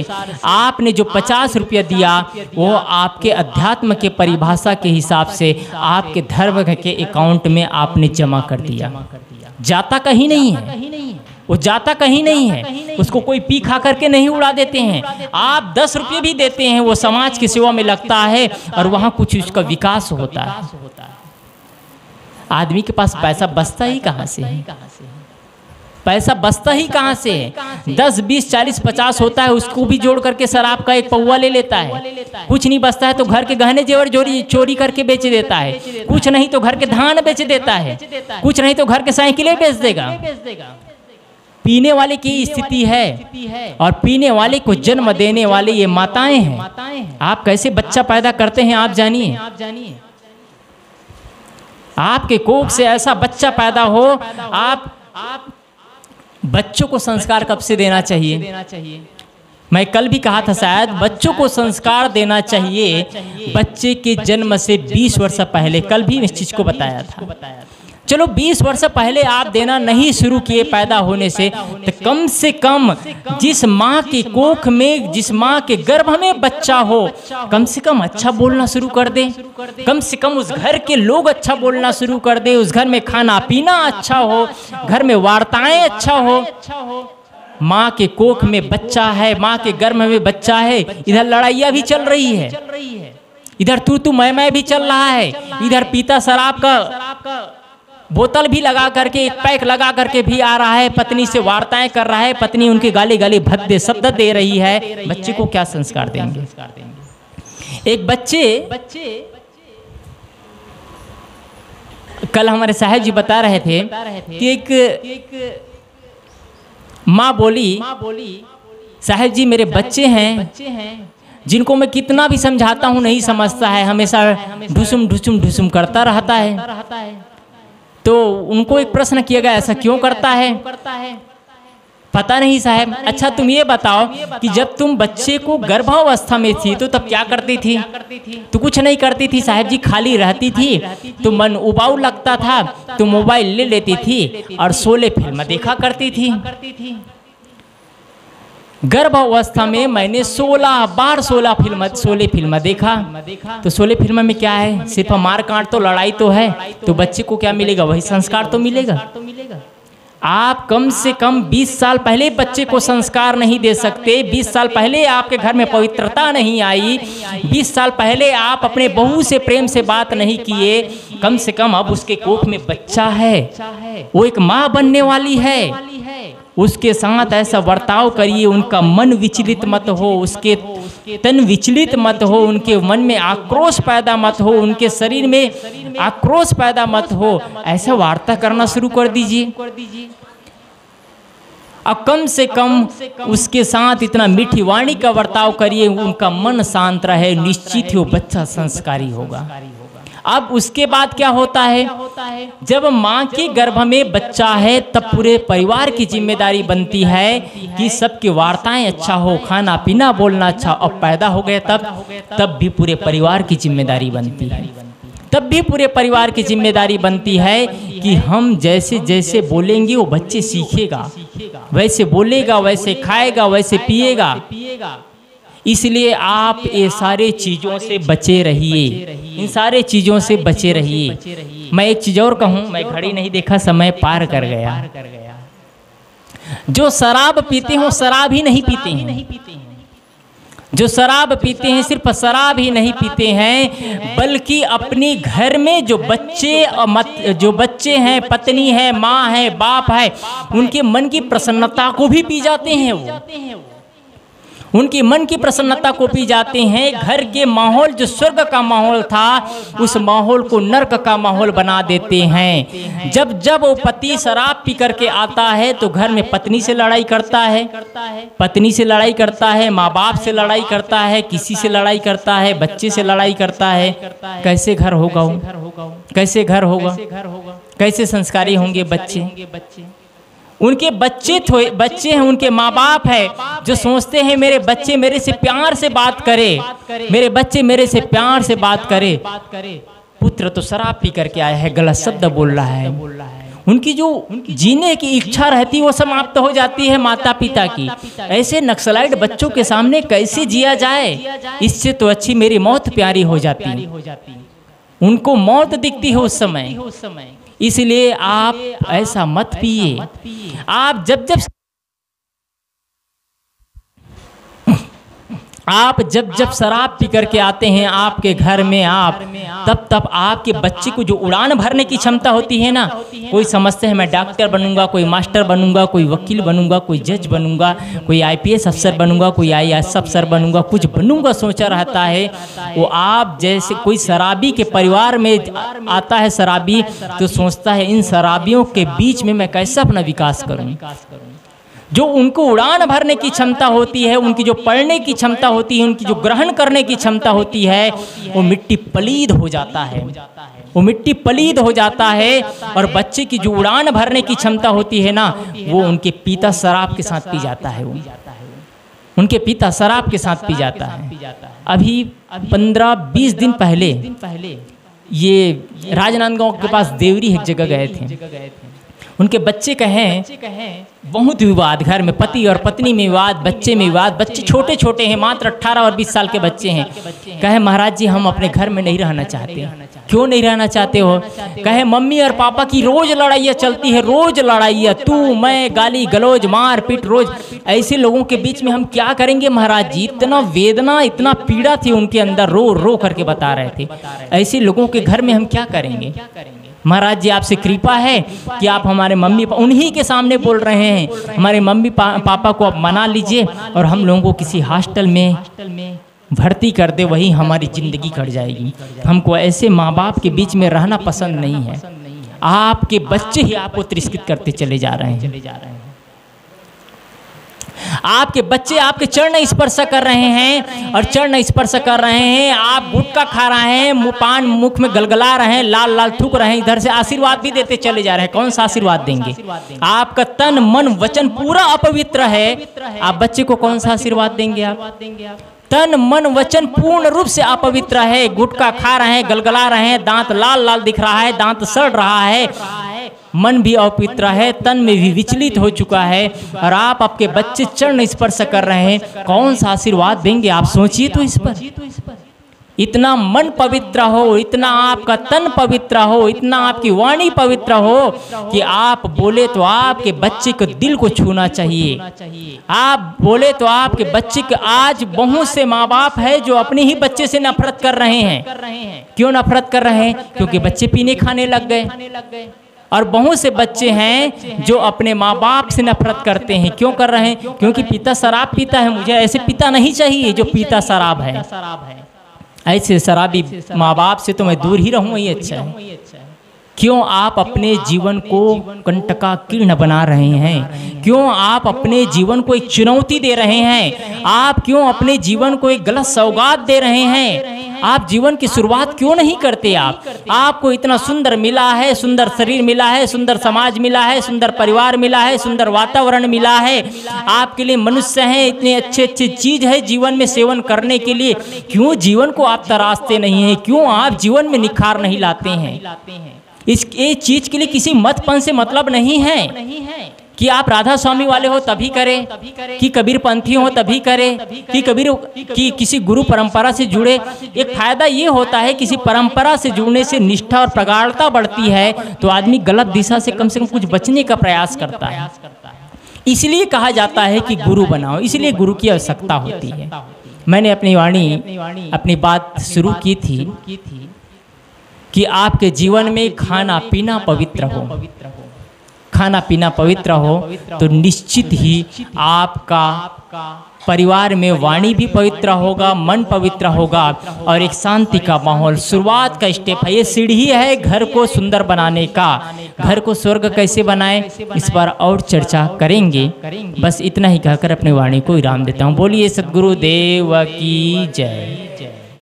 आपने जो 50 रुपया दिया वो आपके अध्यात्म के परिभाषा के हिसाब से आपके धर्म के अकाउंट में आपने जमा कर दिया। जाता कहीं नहीं है वो, जाता कहीं नहीं है, उसको कोई पी खा करके नहीं उड़ा देते हैं। आप 10 रुपये भी देते हैं वो समाज की सेवा में लगता है और वहाँ कुछ उसका विकास होता है। आदमी के पास पैसा बचता ही कहाँ से है? पैसा बचता ही कहाँ से है? 10, 20, 40, 50 होता है, उसको भी जोड़ करके शराब का एक पौवा ले लेता है। कुछ नहीं बचता है तो घर के गहने जेवर चोरी करके बेच देता है। कुछ नहीं तो घर के धान बेच देता है। कुछ नहीं तो घर के साइकिलें बेच देगा। पीने वाले की स्थिति है, और पीने वाले को जन्म देने वाले ये माताएं हैं। आप कैसे बच्चा पैदा करते हैं आप जानिए। आपके कोख से ऐसा बच्चा पैदा हो। आप बच्चों को संस्कार कब से देना चाहिए? मैं कल भी कहा था शायद, बच्चों को संस्कार देना चाहिए बच्चे के जन्म से 20 वर्ष पहले। कल भी इस चीज़ को बताया था। चलो 20 वर्ष पहले आप देना नहीं शुरू किए पैदा होने से, तो कम से कम जिस माँ के कोख में, जिस माँ के गर्भ में बच्चा हो, कम से कम अच्छा बोलना शुरू कर दे। कम से कम उस घर के लोग अच्छा बोलना शुरू कर दे। उस घर में खाना पीना अच्छा हो, घर में वार्ताएं अच्छा हो। माँ के कोख में बच्चा है, माँ के गर्भ में बच्चा है, इधर लड़ाइयाँ भी चल रही है, इधर तू मैं भी चल रहा है, इधर पिता शराब का बोतल भी लगा करके, एक पैक लगा करके भी आ रहा है, पत्नी से वार्ताएं कर रहा है, पत्नी उनके गाली गाली भद्दे शब्द दे रही है। बच्चे को क्या संस्कार देंगे? एक बच्चे कल हमारे साहेब जी बता रहे थे कि एक माँ बोली, साहेब जी मेरे बच्चे हैं जिनको मैं कितना भी समझाता हूँ नहीं समझता है, हमेशा ढुसुम ढुसुम ढुसुम करता रहता है। तो उनको एक प्रश्न किया गया, ऐसा क्यों करता है? पता नहीं साहब। अच्छा तुम ये बताओ कि जब तुम बच्चे को गर्भावस्था में थी तो तब क्या करती थी? तो कुछ नहीं करती थी साहब जी, खाली रहती थी, तो मन उबाऊ लगता था तो मोबाइल ले लेती थी और शोले फिल्म देखा करती थी। गर्भावस्था में मैंने 16 बार शोले फिल्म देखा। तो शोले फिल्म में क्या है? सिर्फ मार काट तो लड़ाई तो है, तो बच्चे को क्या मिलेगा? वही संस्कार तो मिलेगा। आप कम से कम 20 साल पहले बच्चे को संस्कार नहीं दे सकते। 20 साल पहले आपके घर में पवित्रता नहीं आई, 20 साल पहले आप अपने बहू से प्रेम से बात नहीं किए। कम से कम अब उसके कोख में बच्चा है, वो एक माँ बनने वाली है, उसके साथ ऐसा बर्ताव करिए, उनका मन विचलित मत हो, उसके तन विचलित मत हो, उनके मन में आक्रोश पैदा मत हो, उनके शरीर में आक्रोश पैदा मत हो, ऐसा वार्ता करना शुरू कर दीजिए। अब कम से कम उसके साथ इतना मीठी वाणी का बर्ताव करिए, उनका मन शांत रहे, निश्चित ही वो बच्चा संस्कारी होगा। अब उसके बाद क्या होता है? जब माँ के गर्भ में बच्चा है तब पूरे परिवार की जिम्मेदारी बनती है कि सबकी वार्ताएं अच्छा हो, खाना पीना बोलना अच्छा। अब पैदा हो गया तब भी पूरे परिवार की जिम्मेदारी बनती है, तब भी पूरे परिवार की जिम्मेदारी बनती है कि हम जैसे जैसे बोलेंगे वो बच्चे सीखेगा, वैसे बोलेगा, वैसे खाएगा, वैसे पिएगा। इसलिए आप ये सारे चीज़ों से बचे रहिए, इन सारे चीज़ों से बचे रहिए। मैं एक चीज़ और कहूँ, मैं घड़ी नहीं देखा, समय पार कर गया। जो शराब पीते हो शराब ही नहीं पीते हैं, जो शराब पीते हैं सिर्फ शराब ही नहीं पीते हैं, बल्कि अपने घर में जो बच्चे हैं, पत्नी है, माँ है, बाप है, उनके मन की प्रसन्नता को भी पी जाते हैं। वो उनकी मन की प्रसन्नता को पी जाते हैं। घर के माहौल, जो स्वर्ग का माहौल था, उस माहौल को नरक का माहौल बना देते हैं। जब जब वो पति शराब पी करके आता है तो घर में पत्नी से लड़ाई करता है, पत्नी से लड़ाई करता है, माँ बाप से लड़ाई करता है, किसी से लड़ाई करता है, बच्चे से लड़ाई करता है। कैसे घर होगा, कैसे घर होगा, कैसे संस्कारी होंगे बच्चे? उनके बच्चे हैं, उनके माँ बाप है जो सोचते हैं मेरे बच्चे मेरे से प्यार से बात करे, मेरे बच्चे मेरे से प्यार से बात करे। पुत्र तो शराब पी करके आया है, गलत शब्द बोल रहा है। उनकी जो जीने की इच्छा रहती है वो समाप्त हो जाती है माता पिता की। ऐसे नक्सलाइट बच्चों के सामने कैसे जिया जाए? इससे तो अच्छी मेरी मौत प्यारी हो जाती। उनको मौत दिखती है उस समय। इसलिए आप ऐसा मत पिए। आप जब शराब पी करके आते हैं आपके घर में, आप तब आपके बच्चे को जो उड़ान भरने की क्षमता होती है ना, कोई समझते हैं मैं डॉक्टर बनूंगा, कोई मास्टर बनूंगा, कोई वकील बनूंगा, कोई जज बनूंगा, कोई आईपीएस अफसर बनूंगा, कोई आईएएस अफसर बनूंगा, कुछ बनूंगा सोचा रहता है वो। आप जैसे कोई शराबी के परिवार में आता है शराबी, तो सोचता है इन शराबियों के बीच में मैं कैसे अपना विकास करूँ। जो उनको उड़ान भरने की क्षमता होती है, उनकी जो पढ़ने की क्षमता होती है, उनकी जो ग्रहण करने की क्षमता होती है, वो मिट्टी पलीद हो जाता है, वो मिट्टी पलीद हो जाता है। और बच्चे की जो उड़ान भरने की क्षमता होती है ना, वो उनके पिता शराब के साथ पी जाता है, वो उनके पिता शराब के साथ पी जाता है। अभी 15-20 दिन पहले ये राजनांदगांव के पास देवरी एक जगह गए थे। उनके बच्चे कहें बहुत विवाद घर में, पति और पत्नी में विवाद, बच्चे में विवाद, बच्चे छोटे छोटे हैं, मात्र 18 और 20 साल के बच्चे हैं। कहे महाराज जी हम अपने घर में नहीं रहना चाहते। क्यों नहीं रहना चाहते हो? कहे मम्मी और पापा की रोज लड़ाइयाँ चलती है, रोज लड़ाइयाँ, तू मैं, गाली गलौज, मार पीट रोज। ऐसे लोगों के बीच में हम क्या करेंगे महाराज जी? इतना वेदना, इतना पीड़ा थी उनके अंदर, रो रो करके बता रहे थे। ऐसे लोगों के घर में हम क्या करेंगे? महाराज जी आपसे कृपा है कि आप हमारे मम्मी उन्हीं के सामने बोल रहे हैं, हमारे मम्मी पापा को आप मना लीजिए और हम लोगों को किसी हॉस्टल में भर्ती कर दे, वही हमारी ज़िंदगी कट जाएगी। हमको ऐसे माँ बाप के बीच में रहना पसंद नहीं है। आपके बच्चे ही आपको तिरस्कृत करते चले जा रहे हैं, आपके बच्चे आपके चरण स्पर्श कर रहे हैं और चरण स्पर्श कर रहे हैं। आप गुटखा खा रहे हैं, पान मुख में गलगला रहे हैं, लाल लाल थूक रहे हैं, इधर से आशीर्वाद भी देते चले जा रहे हैं। कौन सा आशीर्वाद देंगे? आपका तन मन वचन पूरा अपवित्र है, आप बच्चे को कौन सा आशीर्वाद देंगे? आप तन मन वचन पूर्ण रूप से अपवित्र है, गुटखा खा रहे हैं, गलगला रहे हैं, दांत लाल लाल दिख रहा है, दांत सड़ रहा है, मन भी अपवित्र है, तन में भी विचलित हो चुका है, और आप आपके बच्चे चरण स्पर्श कर रहे हैं। कौन सा आशीर्वाद देंगे? आप सोचिए तो इस पर। इतना मन पवित्र हो, इतना आपका तन पवित्र हो, इतना आपकी वाणी पवित्र हो कि आप बोले तो आपके बच्चे के दिल को छूना चाहिए। आप बोले तो आपके बच्चे के, आज बहुत से माँ बाप है जो अपने ही बच्चे से नफरत कर रहे हैं। क्यों नफरत कर रहे हैं? क्योंकि बच्चे पीने खाने लग गए। और बहुत से बच्चे हैं जो अपने माँ बाप से नफरत करते हैं। क्यों कर रहे हैं? क्योंकि पिता शराब पीता है, मुझे ऐसे पिता नहीं चाहिए जो पिता शराब है। ऐसे शराबी माँ बाप से तो मैं दूर ही रहूँ, ये अच्छा है। क्यों आप अपने जीवन को कंटकाकीर्ण बना रहे हैं? क्यों आप अपने जीवन को एक चुनौती दे रहे हैं? आप क्यों अपने जीवन को एक गलत सौगात दे रहे हैं? आप जीवन की शुरुआत क्यों नहीं करते? आप, आपको इतना सुंदर मिला है, सुंदर शरीर मिला है, सुंदर समाज मिला है, सुंदर परिवार मिला है, सुंदर वातावरण मिला है, आपके लिए मनुष्य हैं, इतने अच्छे अच्छे चीज है जीवन में सेवन करने के लिए। क्यों जीवन को आप तराशते नहीं हैं? क्यों आप जीवन में निखार नहीं लाते हैं? इस चीज के लिए किसी मतपन से मतलब नहीं है। कि आप राधा स्वामी वाले हो तभी करें, कि कबीरपंथी हो तभी करें, कि कबीर कि किसी गुरु परंपरा से जुड़े। एक फायदा ये होता है किसी परंपरा से जुड़ने से निष्ठा और प्रगाढ़ता बढ़ती है, तो आदमी गलत दिशा से कम कुछ बचने का प्रयास करता है। इसलिए कहा जाता है कि गुरु बनाओ, इसलिए गुरु की आवश्यकता होती है। मैंने अपनी वाणी अपनी बात शुरू की थी कि आपके जीवन में खाना पीना पवित्र हो, खाना पीना पवित्र हो, तो निश्चित ही आपका परिवार में वाणी भी पवित्र होगा, मन पवित्र होगा और एक शांति का माहौल। शुरुआत का स्टेप है, ये सीढ़ी है घर को सुंदर बनाने का। घर को स्वर्ग कैसे बनाएं इस पर और चर्चा करेंगे। बस इतना ही कहकर अपनी वाणी को विराम देता हूँ। बोलिए सद्गुरु देव की जय।